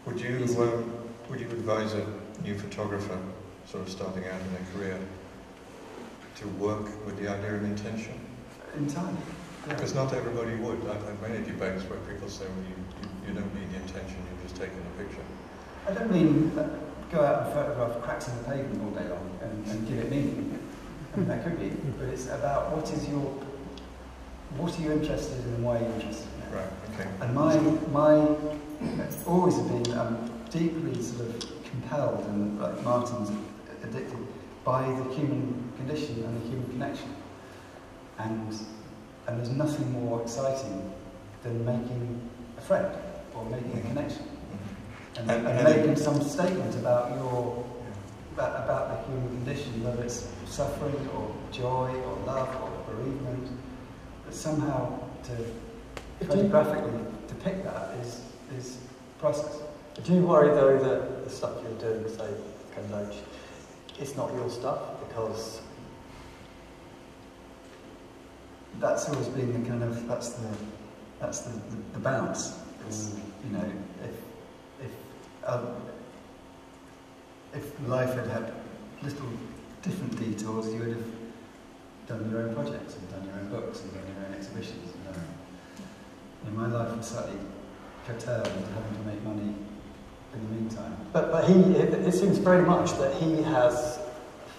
Would you um, would you advise a new photographer? Sort of starting out in their career, to work with the idea of intention? Entirely. Yeah. Because not everybody would. I've had many debates where people say, well, you, you, you don't mean the intention, you've just taken a picture. I don't mean go out and photograph cracks in the pavement all day long and, and give it meaning. I mean, that could be. But it's about what is your, what are you interested in and why are you interested in it? Right, okay. And my, my, it's always been um, deeply sort of compelled, and like Martin's addicted, by the human condition and the human connection. And, and there's nothing more exciting than making a friend or making a connection. Mm-hmm. And, and, and, and making some statement about your, yeah. about, about the human condition, whether it's suffering or joy or love or bereavement, but somehow to photographically depict that is is process. Do you worry though that the stuff you're doing, say Ken Loach, it's not your stuff because that's always been the kind of that's the that's the the, the balance. It's, mm. you know, if if um, if life had had little different detours, you would have done your own projects and done your own books and done your own exhibitions. And, um, you know, my life was slightly curtailed and having to make money in the meantime. But but he it, it seems very much that he has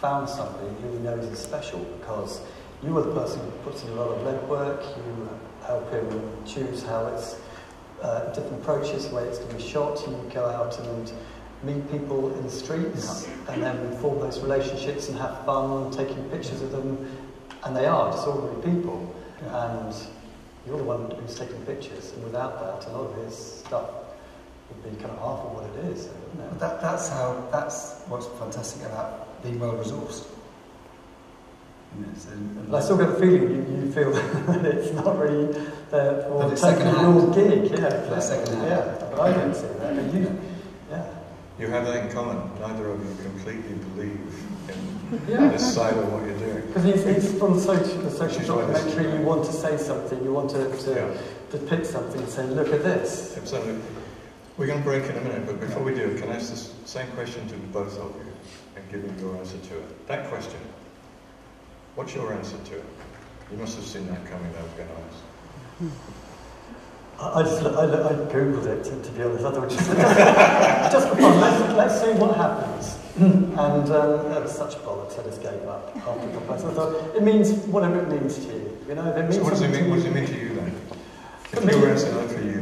found somebody who he knows is special, because you were the person who puts in a lot of lead work. You help him choose how it's uh, different approaches, the way it's going to be shot. You go out and meet people in the streets, yeah, and then form those relationships and have fun taking pictures of them. And they are just ordinary people, yeah, and you're the one who's taking pictures. And without that, a lot of his stuff would be kind of half of what it is. Wouldn't it? That, that's how. That's what's fantastic about being well resourced. You know, so, and I still get the feeling you, you feel that it's not really there for taking a real gig. Yeah, yeah, like, second hand. Yeah, but I don't see that. But you, yeah. You have that in common. Neither of you completely believe in yeah. this side of what you're doing. Because it's, it's from social, the social documentary, you want to say something, you want to, to yeah. depict something and say, look at this. Absolutely. We're going to break in a minute, but before we do, can I ask the same question to both of you and give me your answer to it? That question. What's your answer to it? You must have seen that coming, that was going to ask. I, I just I, I Googled it, to, to be honest. I thought, just, just for fun, let's, let's see what happens. And um, that was such bollocks, I just gave up after the question. I thought, it means whatever it means to you. You know, it means so what does it mean, what does it mean to you then? If you were answering that for you.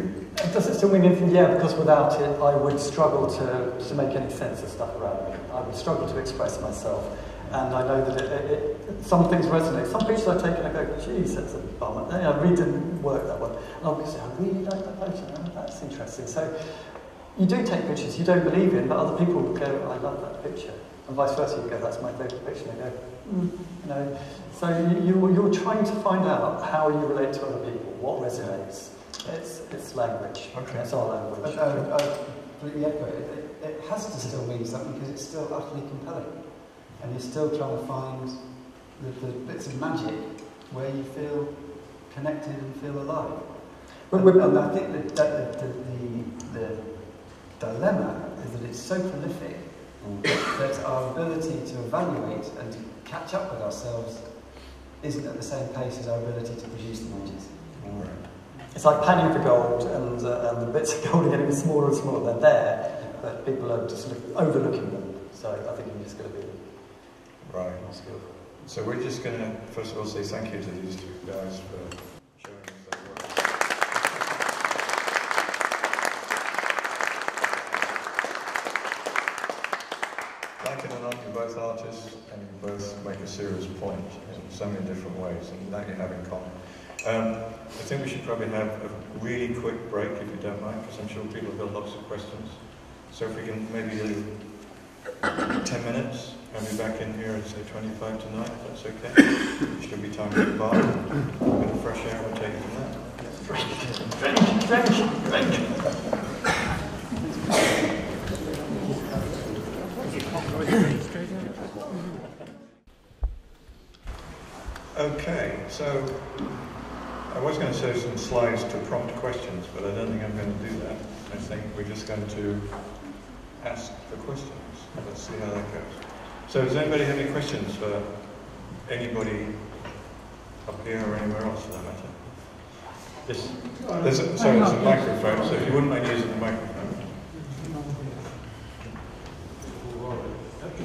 Does it still mean anything? Yeah, because without it, I would struggle to, to make any sense of stuff around me. I would struggle to express myself. And I know that it, it, it, some things resonate. Some pictures I take and I go, geez, that's a bummer. And I really didn't work that one. And I'll say, I really like that picture. That's interesting. So you do take pictures you don't believe in, but other people go, I love that picture. And vice versa, you go, that's my favourite picture. And they go, mm. you know. So you, you, you're trying to find out how you relate to other people, what resonates. It's, it's language. Okay. It's our language. But I, I completely echo it. It, it has to still mean something because it's still utterly compelling. And you're still trying to find the, the bits of magic where you feel connected and feel alive. But and, and I think that the, the, the, the dilemma is that it's so prolific that our ability to evaluate and to catch up with ourselves isn't at the same pace as our ability to produce the images. Right. It's like panning for gold, and, uh, and the bits of gold are getting smaller and smaller. They're there, but people are just overlooking them. So I think you're just going to be. Right. So we're just going to, first of all, say thank you to these two guys for showing us their work. Like it or not, you're both artists and you both make a serious point in so many different ways, and that you have in common. Um, I think we should probably have a really quick break, if you don't mind, because I'm sure people have got lots of questions. So if we can maybe do ten minutes. I'll be back in here at say twenty-five to nine, if that's okay. Should be time for the bar. A bit of fresh air, we'll take it from there. French, French, French, French. Okay, so I was going to show some slides to prompt questions, but I don't think I'm going to do that. I think we're just going to ask the questions. Let's see how that goes. So does anybody have any questions for anybody up here or anywhere else for that matter? Yes. There's a, sorry, there's a microphone, so if you wouldn't mind using the microphone.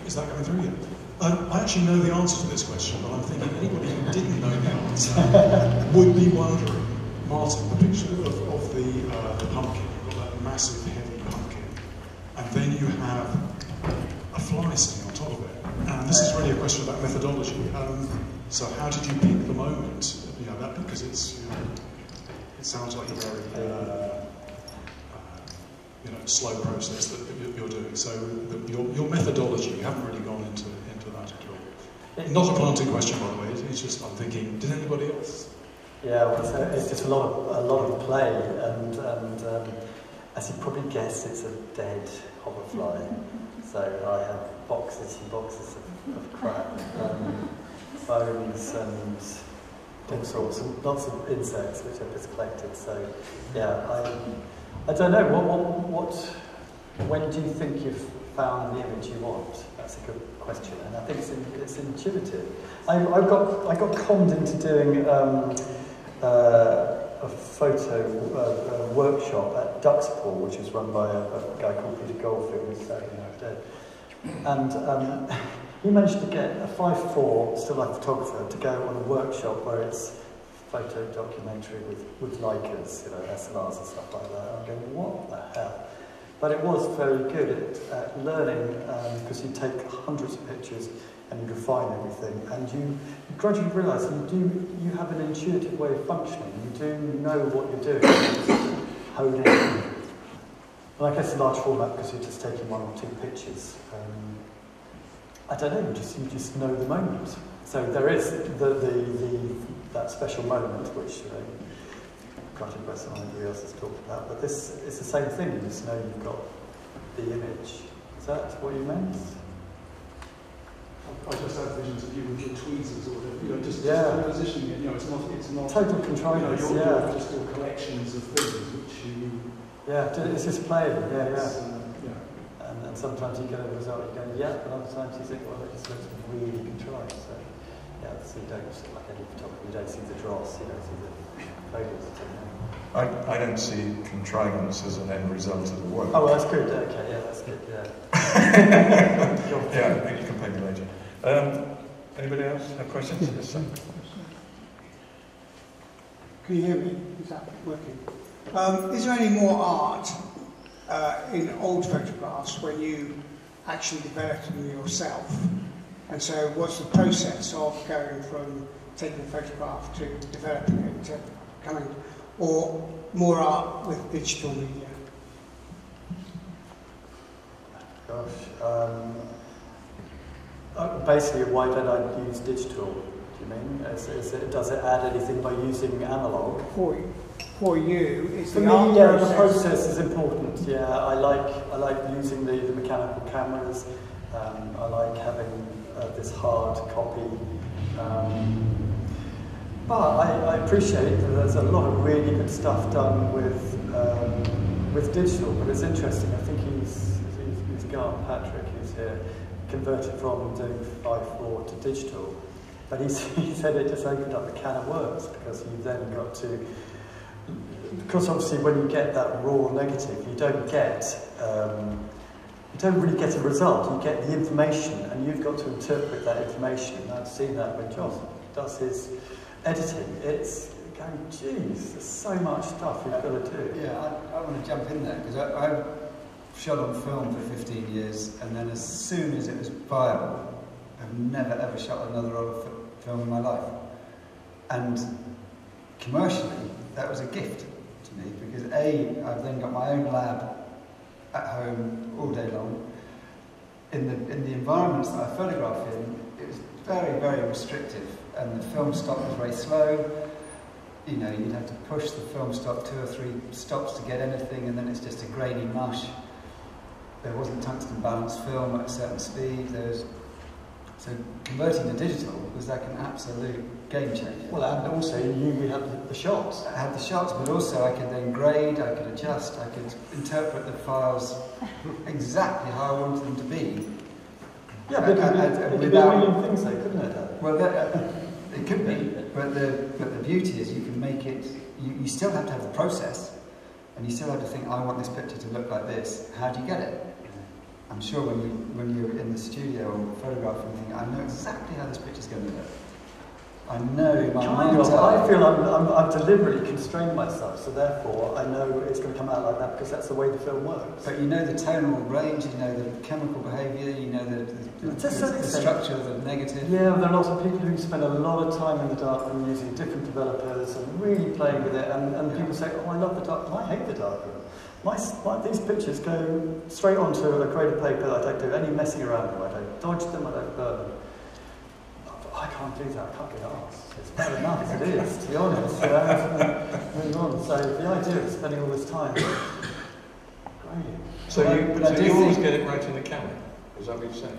Is that going through yet? Uh, I actually know the answer to this question, but I'm thinking anybody who didn't know the answer would be wondering. Martin, the picture of, of the, uh, the pumpkin, you've got that massive heavy pumpkin, and then you have a fly sitting on top of it. And this is really a question about methodology. Um, so how did you pick the moment? You know, that, because it's, you know, it sounds like a very uh, uh, you know, slow process that, that you're doing. So the, your, your methodology, you haven't really gone into, into that at all. Not a planting question, by the way, it's just, I'm thinking, did anybody else? Yeah, well, it's, it's a lot of, a lot of play, and, and um, as you probably guessed, it's a dead hoverfly. So I have boxes and boxes of, of crap, um, bones and all sorts, and lots of insects which I've just collected. So yeah, I, I don't know, what, what, what, when do you think you've found the image you want? That's a good question, and I think it's, in, it's intuitive. I, I, got, I got conned into doing um, uh, a photo uh, a workshop at Duxpool, which is run by a, a guy called Peter Goldfield, who's sadly now dead. And um, he managed to get a five foot four still life photographer to go on a workshop where it's photo documentary with, with Leicas, you know, S L Rs and stuff like that. I'm going, what the hell? But it was very good at, at learning, because um, you take hundreds of pictures and you refine everything, and you gradually realise you do you have an intuitive way of functioning. You do know what you're doing. You hone in. And I guess a large format, because you're just taking one or two pictures. Um, I don't know. You just you just know the moment. So there is the the, the that special moment which you know, Cartier-Bresson and everybody else has talked about. But this it's the same thing. You just know you've got the image. Is that what you meant? I just have visions of you with your tweezers or whatever, you know, just, yeah. just compositioning it, you know, it's not, it's not... Total contrivance, you know, your, yeah. Your, just your collections of things which you... Yeah, it's just playing, yeah, yeah. Uh, yeah. And, and sometimes you get a result, you go, yeah, but other times you think, well, it just looks really contrived, so... Yeah, so you don't, like any photographer, you don't see the dross, you don't see the photos, I, I don't see contrivance as an end result of the work. Oh, well, that's good, okay, yeah, that's good, yeah. yeah, I think you can pay me later. Um, anybody else have questions? Yes, can you hear me? Is that working? Um, is there any more art uh, in old photographs when you actually develop them yourself? And so what's the process of going from taking a photograph to developing it to coming, or more art with digital media? Gosh. Um, Uh, basically, why don't I use digital? Do you mean? Is, is it, does it add anything by using analogue? For you, for you, it's for the me, art yeah, process. The process is important. Yeah, I like I like using the, the mechanical cameras. Um, I like having uh, this hard copy. Um, but I, I appreciate that there's a lot of really good stuff done with um, with digital. But it's interesting. I think he's he's, he's Garth Patrick who's here. Converted from doing five four to digital, but he, he said it just opened up a can of worms, because you then got to, because obviously when you get that raw negative, you don't get, um, you don't really get a result, you get the information, and you've got to interpret that information, and I've seen that when Joss does his editing, it's going, geez, there's so much stuff you've got to do. Yeah, I, I want to jump in there, because I, I shot on film for fifteen years, and then as soon as it was viable, I've never ever shot another roll of film in my life. And commercially, that was a gift to me, because A, I've then got my own lab at home all day long. In the, in the environments that I photograph in, it was very, very restrictive, and the film stock was very slow. You know, you'd have to push the film stock two or three stops to get anything, and then it's just a grainy mush. There wasn't tungsten balanced film at a certain speed. There was, so converting to digital was like an absolute game changer. Well, and also you had the shots. I had the shots, but also I could then grade, I could adjust, I could interpret the files exactly how I wanted them to be. Yeah, but it could be a million things though, couldn't it? Well, that, uh, it could be, but the, but the beauty is you can make it, you, you still have to have the process, and you still have to think, I want this picture to look like this. How do you get it? I'm sure when, you, when you're in the studio or photographing, you think, I know exactly how this picture's going to look. I know my mind of, I feel I'm, I'm, I've deliberately constrained myself, so therefore I know it's going to come out like that because that's the way the film works. But you know the tonal range, you know the chemical behaviour, you know the, the, the, the structure of the negative. Yeah, there are lots of people who spend a lot of time in the darkroom using different developers and really playing with it, and, and yeah. people say, oh, I love the darkroom, I hate the darkroom. My, my, these pictures go straight onto a creative paper. I don't do any messing around them. I don't dodge them, I don't burn them. I can't do that, I can't get asked. It's bad enough as it is, to be honest. You know? Moving on. So the idea of spending all this time, great. So but you, I, so I you always get it right in the camera? Is that what you're saying?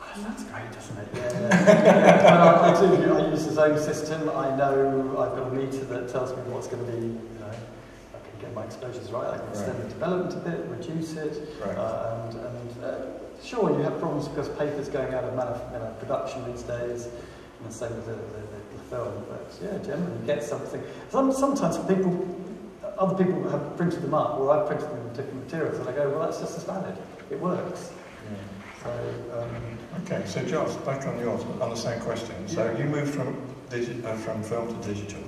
Oh, that's great, doesn't it? Yeah, yeah. yeah. I, I do. I use the zone system. I know I've got a meter that tells me what's going to be, you know, I can get my exposures right, I can extend the development a bit, reduce it, right. uh, and, and uh, sure, you have problems because paper's going out of you know, production these days, and the same as the, the, the film. But yeah, generally you get something. Some, sometimes people, other people have printed them up, or I've printed them with different materials, and I go, well, that's just as valid. It works. Yeah. So, um, okay, so Joss, back on yours, on the same question. So yeah. You moved from, digi uh, from film to digital.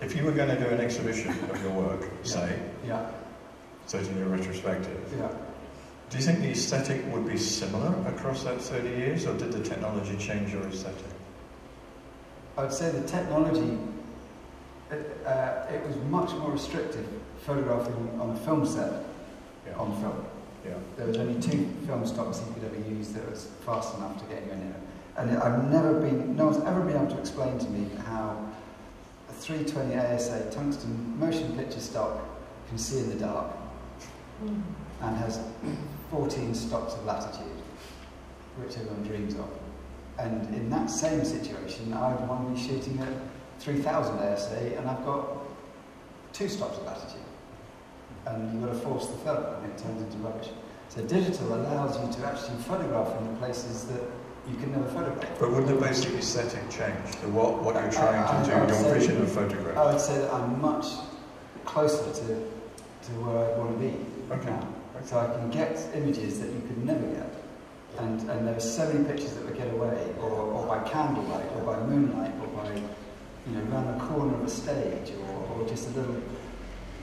If you were going to do an exhibition of your work, say, yeah. so it's in your retrospective, yeah. do you think the aesthetic would be similar across that thirty years, or did the technology change your aesthetic? I would say the technology, it, uh, it was much more restrictive photographing on a film set, yeah. on film. Yeah. There was only two film stocks you could ever use that was fast enough to get you in here. And I've never been, no one's ever been able to explain to me how a three twenty A S A tungsten motion picture stock can see in the dark mm. and has fourteen stops of latitude, which everyone dreams of. And in that same situation, I'd want to be shooting at three thousand A S A, and I've got two stops of latitude. And you've got to force the film, and it turns into rubbish. So digital allows you to actually photograph in the places that you can never photograph. But wouldn't the basic aesthetic change? The what, what you're trying I, I, to I do, your vision of photograph? I would say that I'm much closer to, to where I want to be okay. now. So I can get images that you could never get. And, and there are so many pictures that would get away, or, or by candlelight, or by moonlight, or by, you know, around the corner of a stage, or, or just a little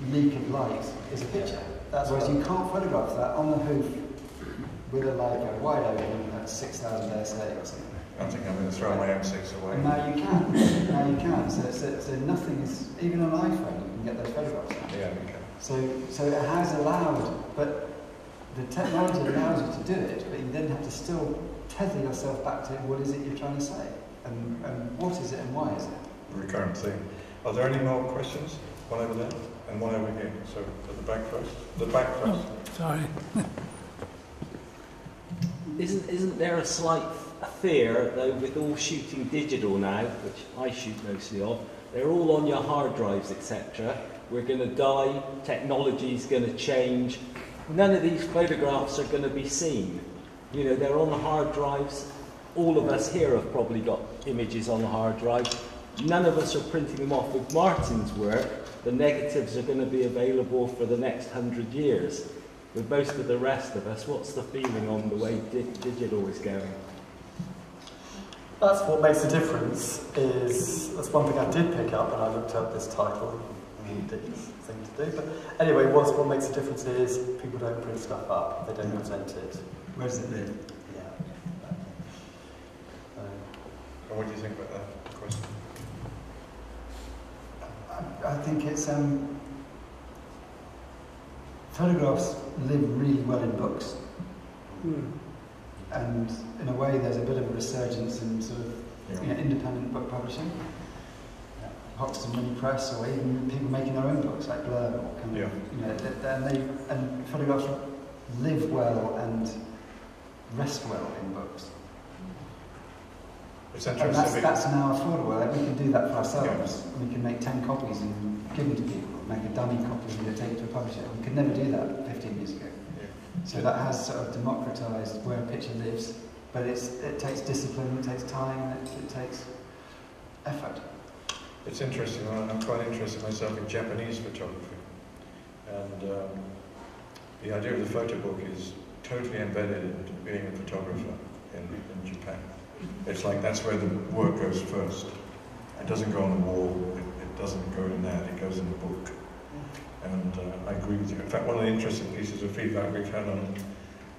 leak of light is a picture. That's Whereas you can't photograph that on the hoof with a light go wide open at six thousand A S A or something. I think I'm going to throw my M six away. Now you can. now you can. So, so, so nothing is, even on an iPhone, you can get those photographs now. Yeah, you can. So, so it has allowed, but the technology allows you to do it, but you then have to still tether yourself back to what is it you're trying to say, and, and what is it and why is it? Recurrent theme. Are there any more questions? One over there and one over here. So at the back first. The back first. Oh, sorry. isn't isn't there a slight fear though with all shooting digital now, which I shoot mostly of? They're all on your hard drives, et cetera. We're going to die. Technology's going to change. None of these photographs are going to be seen. You know, they're on the hard drives. All of us here have probably got images on the hard drives. None of us are printing them off. With Martin's work, the negatives are going to be available for the next hundred years. With most of the rest of us, what's the feeling on the way di digital is going? That's what makes the difference. Is that's one thing I did pick up, and I looked up this title. Ridiculous thing to do, but anyway, what's, what makes a difference is people don't print stuff up. They don't present it. Where does it live? Yeah. Um, and what do you think about that question? I think it's um, photographs live really well in books, mm. and in a way, there's a bit of a resurgence in sort of yeah. you know, independent book publishing, yeah. Hoxton Mini Press, or even people making their own books like Blur, or kind yeah. of, you know, and they and photographs live well and rest well in books. It's interesting. That's, that's now affordable. Like we can do that for ourselves. Yeah. We can make ten copies and give them to people. Make a dummy copy and take it to a publisher. We could never do that fifteen years ago. Yeah. So that has sort of democratised where a picture lives. But it's, it takes discipline, it takes time, it, it takes effort. It's interesting. I'm quite interested myself in Japanese photography, and um, the idea of the photo book is totally embedded in being a photographer in, in Japan. It's like that's where the work goes first. It doesn't go on the wall, it, it doesn't go in that, it goes in the book. And uh, I agree with you. In fact, one of the interesting pieces of feedback we've had on,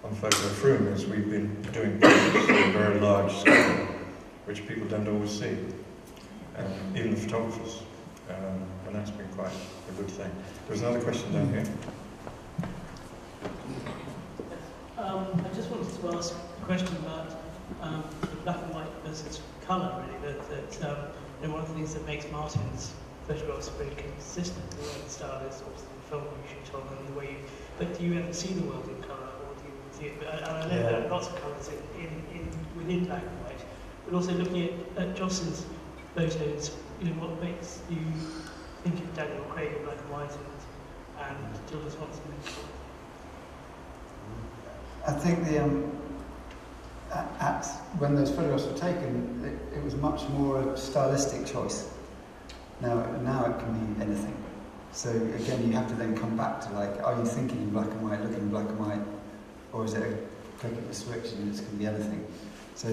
on PhotoFrome is we've been doing pictures on a very large scale, which people don't always see, um, even the photographers. Um, and that's been quite a good thing. There was another question down here. vast question about um, black and white versus colour, really. That, that um, you know, one of the things that makes Martin's photographs very consistent, the way the style is, obviously the film you shoot on, and the way you, but do you ever see the world in colour, or do you see it? And I know yeah. there are lots of colours in, in, in, within black and white, but also looking at, at Joss's photos, you know, what makes you think of Daniel Craig in black and white and, and Tilda Swinton? I think the um, at, when those photographs were taken, it, it was much more a stylistic choice. Now, now it can mean anything. So again, you have to then come back to like, are you thinking in black and white, looking in black and white, or is it a click of the switch and it's going to be anything? So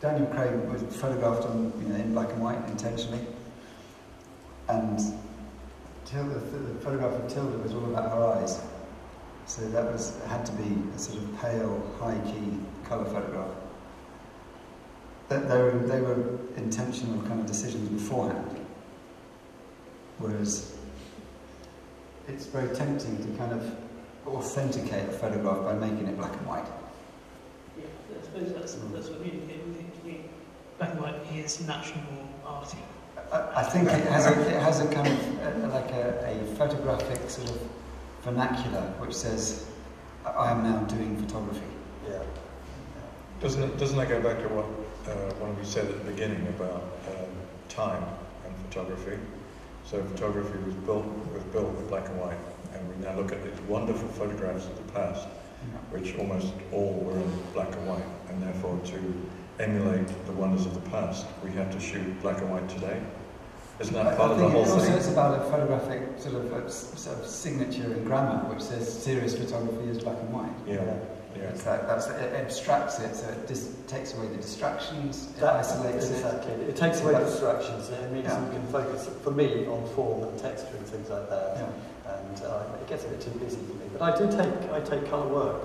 Daniel Craig was photographed on, you know, in black and white intentionally, and Tilda, the photograph of Tilda was all about her eyes. So that was had to be a sort of pale, high-key colour photograph. That they were, they were intentional kind of decisions beforehand. Whereas it's very tempting to kind of authenticate a photograph by making it black and white. Yeah, I suppose that's, mm. that's what you mean. Black and white is natural arty. I, I think it has a, it has a kind of a, like a, a photographic sort of vernacular, which says, "I am now doing photography." Yeah. Doesn't it, doesn't that go back to what uh, one of you said at the beginning about um, time and photography? So photography was built was built with black and white, and we now look at these wonderful photographs of the past, yeah. which almost all were in black and white, and therefore to emulate the wonders of the past, we have to shoot black and white today. Isn't that part of the whole thing? It's about a photographic sort of, a, sort of signature in grammar, which says serious photography is black and white. Yeah, yeah. yeah. It's like, that's, it abstracts it, so it just takes away the distractions, it that, isolates exactly. it. Exactly, it takes away the distractions, and it means yeah. you can focus, for me, on form and texture and things like that. Yeah. And uh, it gets a bit too busy for me. But I do take, I take colour work,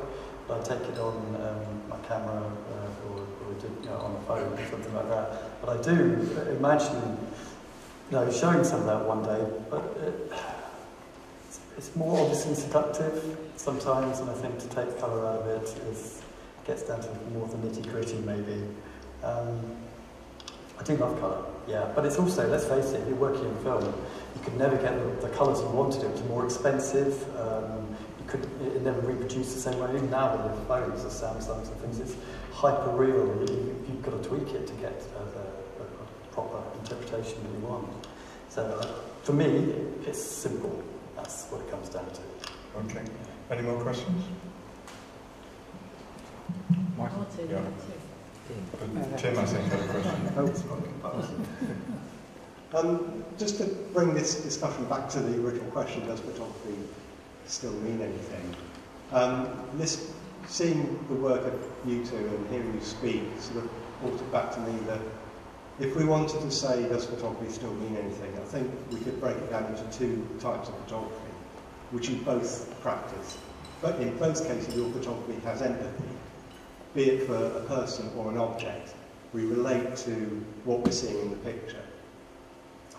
but I take it on um, my camera uh, or, or do, you know, on the phone or something like that. But I do imagine. No, showing some of that one day, but it, it's, it's more obviously seductive sometimes, and I think to take colour out of it is, gets down to more the nitty gritty maybe. Um, I do love colour, yeah, but it's also, let's face it, if you're working in film, you could never get the, the colours you wanted. It was more expensive. Um, you could it, it never reproduced the same way. Even now with your phones or Samsungs and things, it's hyper real. You, you've got to tweak it to get uh, the, the proper interpretation that you want. So uh, for me, it's simple. That's what it comes down to. Okay. Any more questions? Martin? Yeah. Tim. Tim, I think, had a question. um, just to bring this discussion back to the original question, does photography still mean anything? Um, this, seeing the work of you two and hearing you speak sort of brought it back to me that if we wanted to say, does photography still mean anything, I think we could break it down into two types of photography, which you both practice. But in both cases, your photography has empathy, be it for a person or an object. We relate to what we're seeing in the picture.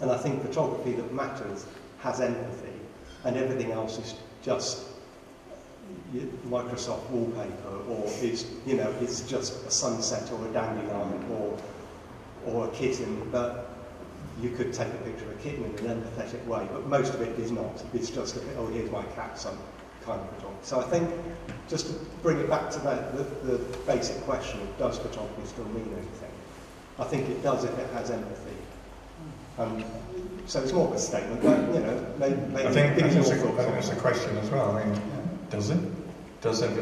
And I think photography that matters has empathy, and everything else is just Microsoft wallpaper, or is, you know, it's just a sunset or a dandelion, or or a kitten. But you could take a picture of a kitten in an empathetic way, but most of it is not. It's just, oh, here's my cat, some kind of photography. So I think, just to bring it back to that, the, the basic question of does photography still mean anything? I think it does if it has empathy. Um, so it's more of a statement, but, you know, maybe, maybe I think it's a, it's a question as well. I mean, does it? Does it,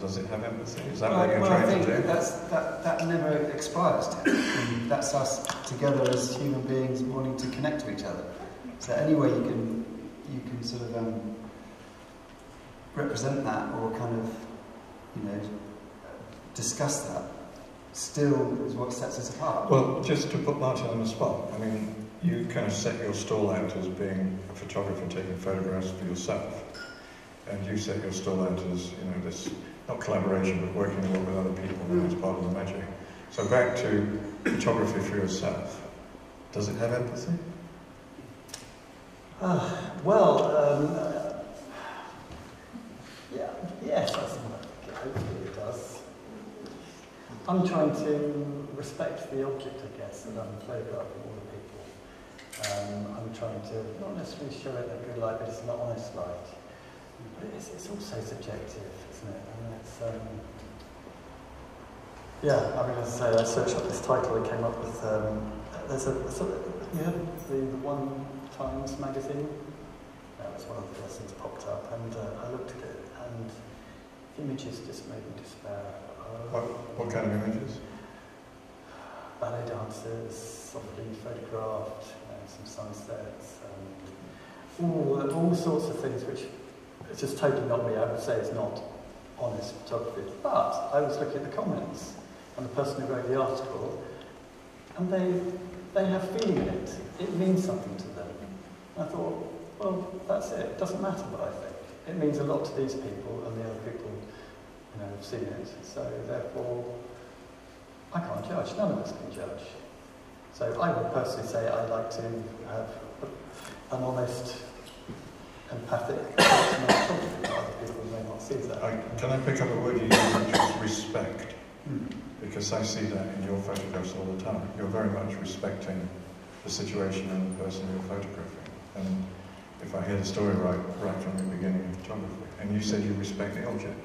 does it have empathy? Is that well, what you're well, trying to do? That's, that, that never expires. That's us together as human beings wanting to connect to each other. So any way you can, you can sort of um, represent that, or kind of, you know, discuss that, still is what sets us apart. Well, just to put Martin on the spot, I mean, you kind of set your stall out as being a photographer taking photographs for yourself. And you set your stall out as, you know, this, not collaboration, but working a lot with other people, and that's part of the magic. So back to photography for yourself. Does it have empathy? Uh, well, um, uh, yeah, yes, I think hopefully it does. I'm trying to respect the object, I guess, that I'm photographing all the people. Um, I'm trying to not necessarily show it in a good light, but it's an honest light. But it's, it's also subjective, isn't it? And it's, um, yeah, I mean, as I say, I searched up this title. It came up with, um, there's a, yeah, the, the One Times magazine. That was one of the first things that popped up, and uh, I looked at it, and the images just made me despair. What, what kind of images? Ballet dancers, softly photographed, you know, some sunsets, um, all, all sorts of things which it's just totally not me. I would say it's not honest photography. But I was looking at the comments and the person who wrote the article, and they, they have feeling in it. It means something to them. And I thought, well, that's it. It doesn't matter what I think. It means a lot to these people, and the other people, you know, have seen it. So therefore, I can't judge. None of us can judge. So I would personally say I like to have an honest, empathic approach to other people who may not see that. I, can I pick up a word you use, which is respect? Hmm. Because I see that in your photographs all the time. You're very much respecting the situation and the person you're photographing. And if I hear the story right, right from the beginning of photography, and you said you respect the object.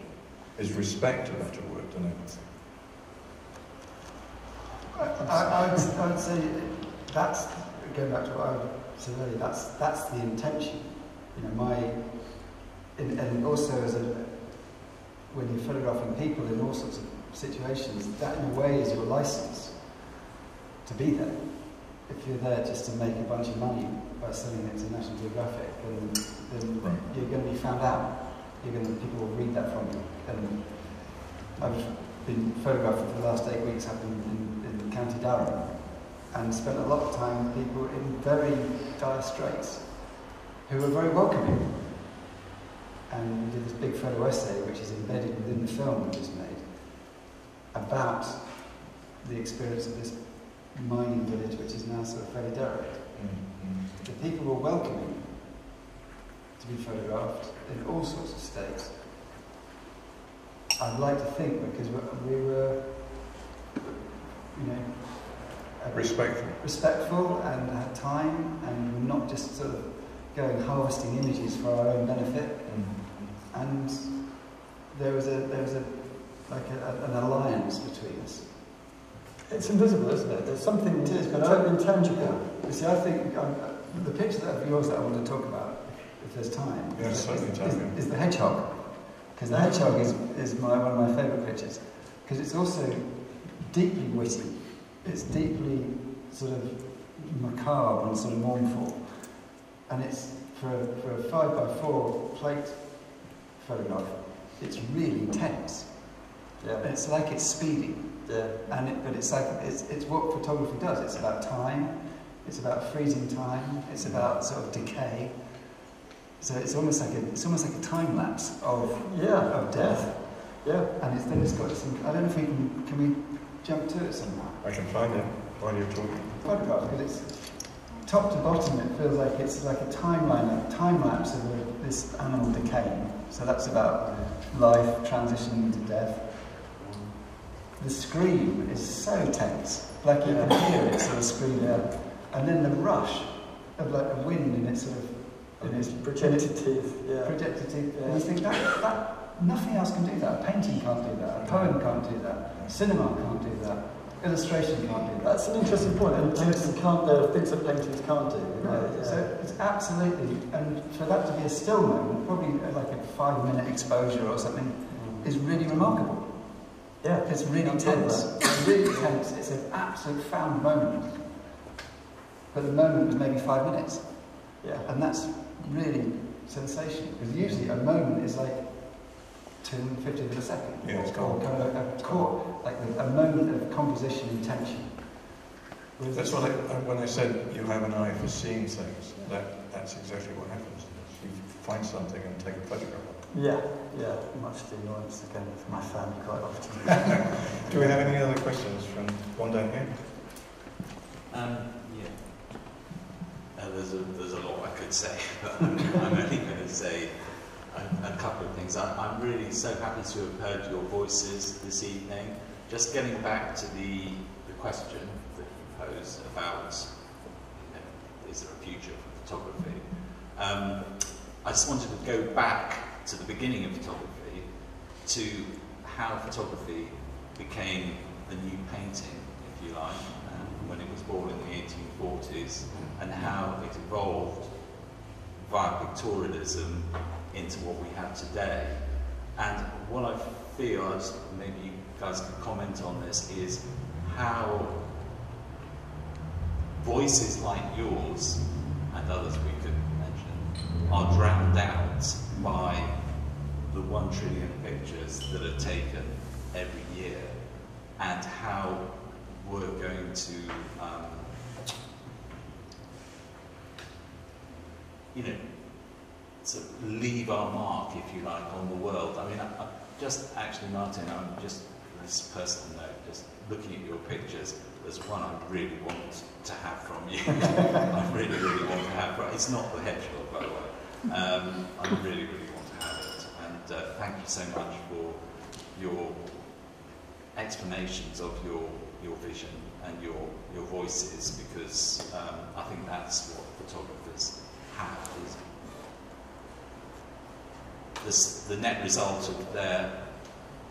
Is respect a better word than empathy? I, I, I, would, I would say that's, going back to what I said earlier, that's, that's the intention. You know, my, and, and also as a, when you're photographing people in all sorts of situations, that in a way is your license to be there. If you're there just to make a bunch of money by selling it to National Geographic, then, then right. you're going to be found out. You're going to, people will read that from you. And I've been photographed for the last eight weeks up in, in, in County Durham, and spent a lot of time with people in very dire straits who were very welcoming. And we did this big photo essay, which is embedded within the film we just made, about the experience of this mining village, which is now sort of fairly derelict. Mm-hmm. The people were welcoming to be photographed in all sorts of states. I'd like to think, because we were, you know, respectful, respectful, and had time, and not just sort of going harvesting images for our own benefit. Mm-hmm. And there was a there was a like a, an alliance between us. It's invisible, isn't it? There's something it is, but intangible. Yeah. See, I think um, the picture that of yours that I want to talk about, if there's time, yeah, is, is, time, is, yeah. is the hedgehog. Because the hedgehog is, is my, one of my favourite pictures. Because it's also deeply witty. It's deeply sort of macabre and sort of mournful. And it's, for a, for a five by four plate photograph, it's really tense. Yeah. And it's like it's speeding. Yeah. And it, but it's like, it's, it's what photography does. It's about time, it's about freezing time, it's about sort of decay. So it's almost like a, it's almost like a time lapse of, yeah, of death. Yeah. And it's, then it's got some, I don't know if we can, can we jump to it somehow? I can find it while you're talking. Photograph, because it's top to bottom, it feels like it's like a timeline, like a time lapse of this animal decaying. So that's about life transitioning to death. The scream is so tense, like you can hear it sort of scream out. And then the rush of like the wind, and it's sort of, and it's projected teeth. Yeah. Projected teeth. Yeah. And you think that, that nothing else can do that. A painting can't do that. A poem can't do that. Cinema can't do that. Illustration can't do that. That's an interesting point. And painting can't. There are things that paintings can't do. You know? Right. Yeah. So it's absolutely, and for that to be a still moment, probably like a five-minute exposure or something, mm. is really remarkable. Yeah. It's really tense. It's really tense. It's an absolute found moment. But the moment was maybe five minutes. Yeah. And that's really sensational, because usually a moment is like two fiftieth of a second. Yeah, it's called kind of a, a core, like a, a moment of composition and tension. Whereas that's what I, when I said you have an eye for seeing things. Yeah. That that's exactly what happens. You find something and take a photograph of it. Yeah, yeah. Much to the annoyance again with my family quite often. Do we have any other questions from one down here? Um, Uh, there's, a, there's a lot I could say, but I'm, I'm only going to say a, a couple of things. I, I'm really so happy to have heard your voices this evening. Just getting back to the, the question that you posed about, you know, is there a future for photography? Um, I just wanted to go back to the beginning of photography, to how photography became the new painting, if you like, um, when it was born in the eighteen forties, and how it evolved via pictorialism into what we have today. And what I feel, as maybe you guys can comment on this, is how voices like yours and others we could mention are drowned out by the one trillion pictures that are taken every year, and how we're going to um, you know, sort of leave our mark, if you like, on the world. I mean, I, I just actually, Martin, I'm just, this personal note, just looking at your pictures, there's one I really want to have from you. I really, really want to have, right? It's not the hedgehog, by the way. Um, I really, really want to have it. And uh, thank you so much for your explanations of your, your vision and your, your voices, because um, I think that's what photographers have, is this, the net result of their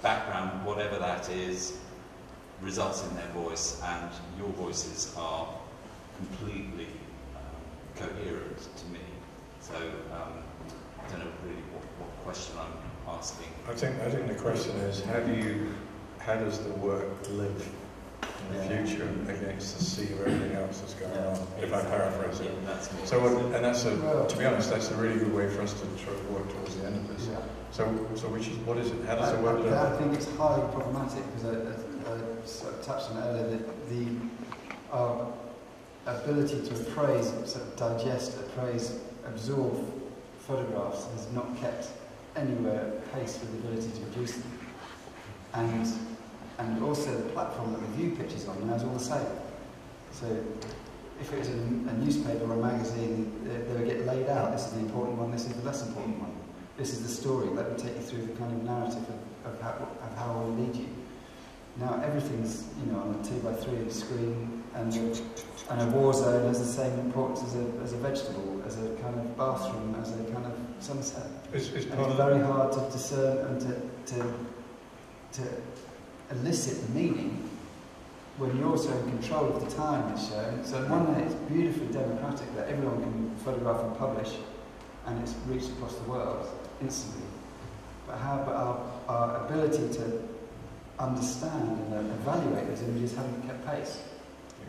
background, whatever that is, results in their voice, and your voices are completely um, coherent to me. So um, I don't know really what, what question I'm asking. I think, I think the question is, how do you, how does the work live in the yeah. future against the sea of everything else that's going yeah, on, if exactly. I paraphrase it. Yeah, that's so, what, and that's a, to be honest, that's a really good way for us to try to work towards the end of this. Yeah. So, so which is, what is it, how does I, it work? I, I think it's highly problematic, because I, I, I sort of touched on it earlier, that the uh, ability to appraise, sort of digest, appraise, absorb photographs has not kept anywhere pace with the ability to produce them. And and also the platform that we view pictures on now is all the same. So if it was a, a newspaper or a magazine, they, they would get laid out. This is the important one, this is the less important one. This is the story. Let me take you through the kind of narrative of, of, how, of how I will lead you. Now everything's, you know, on a two by three inch screen, and a, and a war zone has the same importance as a, as a vegetable, as a kind of bathroom, as a kind of sunset. It's, it's, and it's very hard to discern and to, to, to elicit the meaning when you're also in control of the time it's shown. So on one hand, it's beautifully democratic that everyone can photograph and publish, and it's reached across the world instantly. But how but our, our ability to understand and evaluate those images haven't kept pace. Yeah.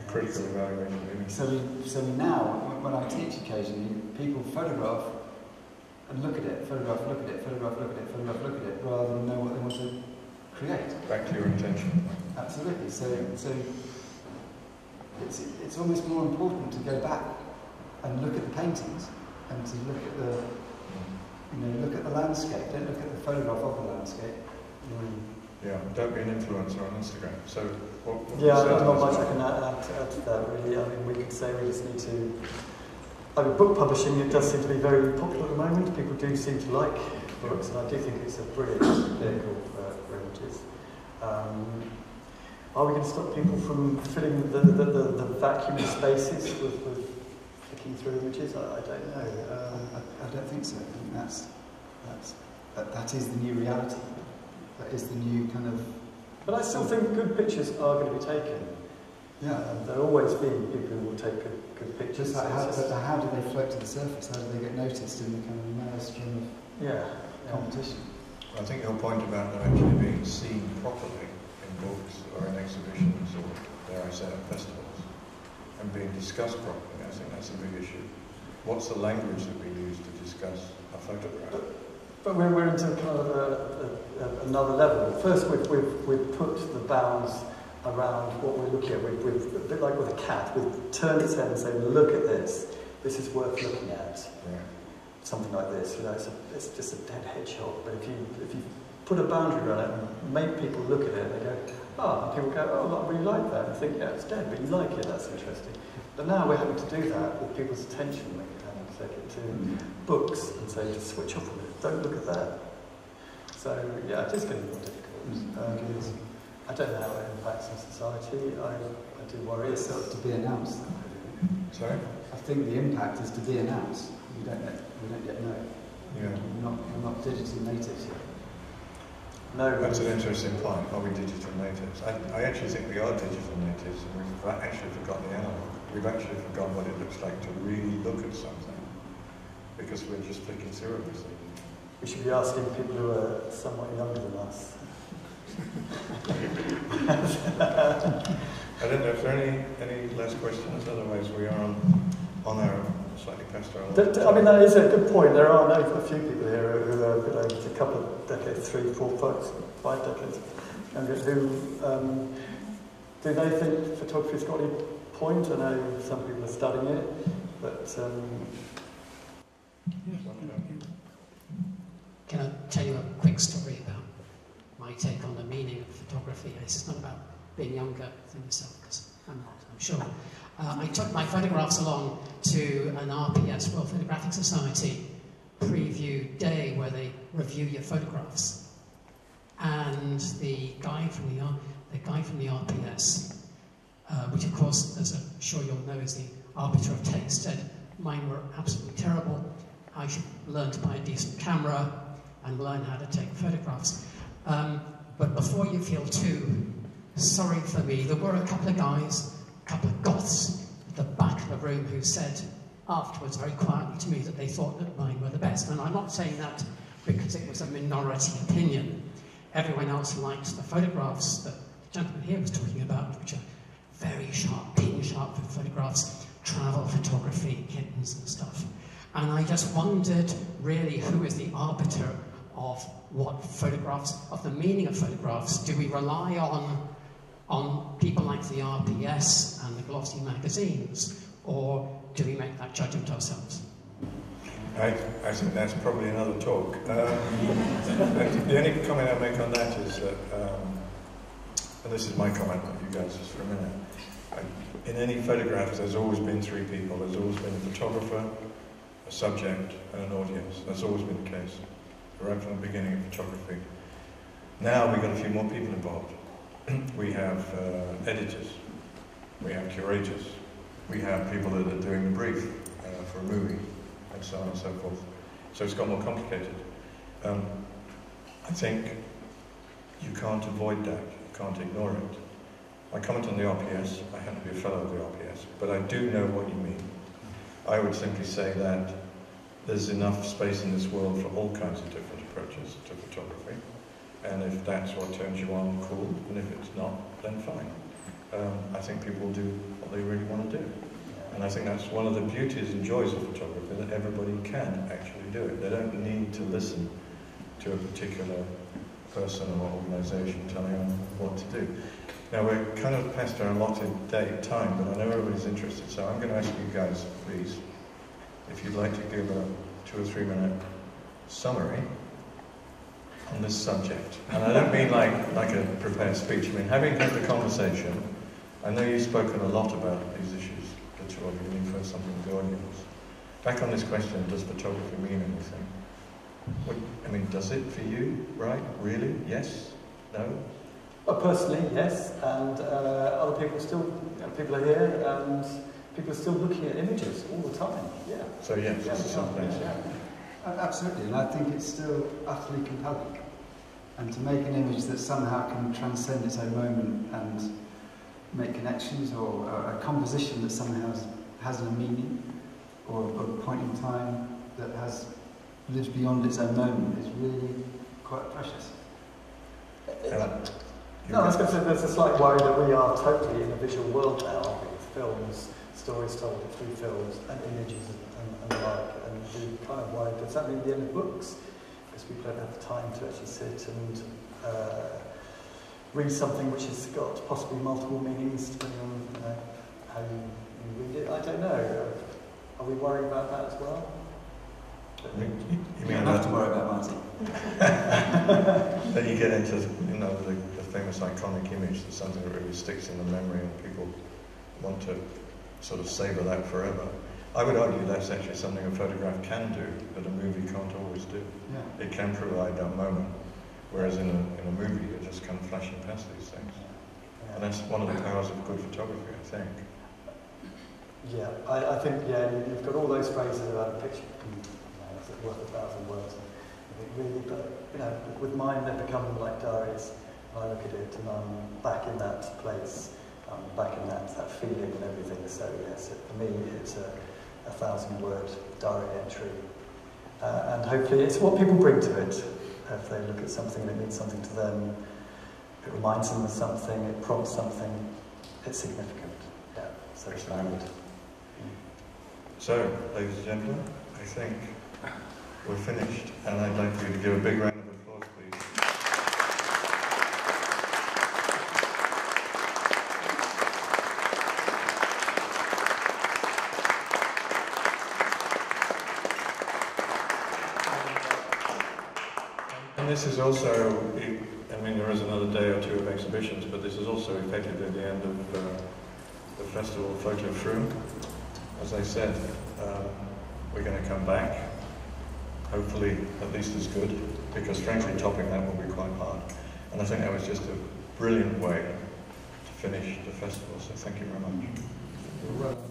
Yeah, critical so, evaluation of images. So we, so now, when I teach occasionally, people photograph and look at it, photograph, look at it, photograph, look at it, photograph, look at it, rather than know what they want to create. Back to your intention. Absolutely. So, so it's, it's almost more important to go back and look at the paintings and to look at the, you know, look at the landscape. Don't look at the photograph of the landscape. Mm. Yeah, don't be an influencer on Instagram. So, what, what yeah, there's not much I can add, add, add to that really. I mean, we could say we just need to. I mean, book publishing, it does seem to be very popular at the moment. People do seem to like books, and I do think it's a brilliant vehicle for, for images. Um, are we going to stop people from filling the, the, the, the vacuum spaces with, with flicking through images? I, I don't know. Um, I, I don't think so. I think that's, that's, that, that is the new reality. That is the new kind of... But I still think good pictures are going to be taken. Yeah, um, there'll always be people who will take good, good pictures. Like how, but how do they float to the surface? How do they get noticed in the kind of narrow stream of yeah, competition? Yeah. Well, I think your point about them actually being seen properly in books or in exhibitions or, dare I say, at festivals, and being discussed properly, I think that's a big issue. What's the language that we use to discuss a photograph? But, but we're, we're into kind of a, a, a, another level. First, we've, we've, we've put the bounds around what we're looking at, with, with a bit like with a cat, we've turned its head and say, look at this, this is worth looking at. Yeah. Something like this, you know, it's, a, it's just a dead hedgehog, but if you if you put a boundary around it and make people look at it, they go, ah, oh, and people go, oh, I really like that, and think, yeah, it's dead, but you like it, that's interesting. But now we're having to do that with people's attention. Like, take it to books and say, just switch off of it, don't look at that. So, yeah, it is going to be more difficult. Um, I don't know how it impacts on society, I, I do worry. It's not to be announced. Sorry? I think the impact is to be announced. We don't, we don't yet know. Yeah. We're not, we're not digital natives yet. No. That's an interesting point. Are we digital natives? I, I actually think we are digital natives, and we've actually forgotten the analog. We've actually forgotten what it looks like to really look at something, because we're just flicking through everything. We should be asking people who are somewhat younger than us. I don't know if there are any, any last questions, otherwise we are on, on our slightly past our own. I mean, that is a good point. There are no, a few people here who are you know, a couple of decades, three, four, five, five decades, and who, um, do they think photography's got any point? I know some people are studying it, but... Um, Can I tell you a quick story about my take on the meaning of photography? This is not about being younger than yourself, because I'm not, I'm sure. Uh, I took my photographs along to an R P S, Royal Photographic Society, preview day where they review your photographs. And the guy from the, the, guy from the R P S, uh, which of course, as I'm sure you'll know, is the arbiter of taste, said mine were absolutely terrible. I should learn to buy a decent camera and learn how to take photographs. Um, but before you feel too sorry for me, there were a couple of guys, a couple of goths at the back of the room who said afterwards very quietly to me that they thought that mine were the best. And I'm not saying that because it was a minority opinion. Everyone else liked the photographs that the gentleman here was talking about, which are very sharp, pin sharp photographs, travel photography, kittens and stuff. And I just wondered really who is the arbiter of what photographs, of the meaning of photographs. Do we rely on, on people like the R P S and the glossy magazines, or do we make that judgment ourselves? I, I think that's probably another talk. Um, the only comment I make on that is that, um, and this is my comment on you guys just for a minute, I, in any photograph there's always been three people. There's always been a photographer, a subject, and an audience. That's always been the case. Right from the beginning of photography. Now we've got a few more people involved. We have uh, editors, we have curators, we have people that are doing the brief uh, for a movie, and so on and so forth. So it's got more complicated. Um, I think you can't avoid that, you can't ignore it. I comment on the R P S, I happen to be a fellow of the R P S, but I do know what you mean. I would simply say that there's enough space in this world for all kinds of different approaches to photography. And if that's what turns you on, cool. And if it's not, then fine. Um, I think people do what they really want to do. And I think that's one of the beauties and joys of photography, that everybody can actually do it. They don't need to listen to a particular person or organization telling them what to do. Now we're kind of past our allotted day time, but I know everybody's interested, so I'm going to ask you guys, please, if you'd like to give a two or three minute summary on this subject. And I don't mean like, like a prepared speech. I mean, having had the conversation, I know you've spoken a lot about these issues, the two of you, and you first something with the audience. Back on this question, does photography mean anything? What, I mean, does it for you, right? Really? Yes? No? Well, personally, yes. And uh, other people still, you know, people are here, and people are still looking at images all the time, yeah. So yeah, yeah, yeah, yeah. Uh, absolutely, and I think it's still utterly compelling. And to make an image that somehow can transcend its own moment and make connections, or uh, a composition that somehow has, has a meaning, or, or a point in time that has lived beyond its own moment, is really quite precious. Um, no, I was going to say there's a slight worry that we are totally in a visual world now with films, stories told through films and images and, and the like, and the kind of why does that mean the end of books? Because people don't have the time to actually sit and uh, read something which has got possibly multiple meanings depending on you know, how you, you read it. I don't know. Are we worried about that as well? You mean, you, you mean you don't have to worry about Martin. Then you get into you know the, the famous iconic image that's something that really sticks in the memory and people want to sort of savour that forever. I would argue that's actually something a photograph can do, but a movie can't always do. Yeah. It can provide that moment, whereas in a, in a movie it just comes flashing past these things. Yeah. And that's one of the powers of good photography, I think. Yeah, I, I think, yeah, you've got all those phrases about a picture, you know, it's worth a thousand words. It really, but, you know, with mine they become like diaries. I look at it and I'm back in that place, I'm back in that, that feeling and everything. So yes, it, for me it's a, a thousand word diary entry. Uh, and hopefully it's what people bring to it. If they look at something that means something to them, it reminds them of something, it prompts something, it's significant. Yeah, so it's valued. So, ladies and gentlemen, I think we're finished, and I'd like you to give a big round of applause, please. And this is also, I mean, there is another day or two of exhibitions, but this is also effectively the end of uh, the festival PhotoFrome. As I said, um, we're going to come back, hopefully at least as good, because frankly topping that will be quite hard. And I think that was just a brilliant way to finish the festival, so thank you very much.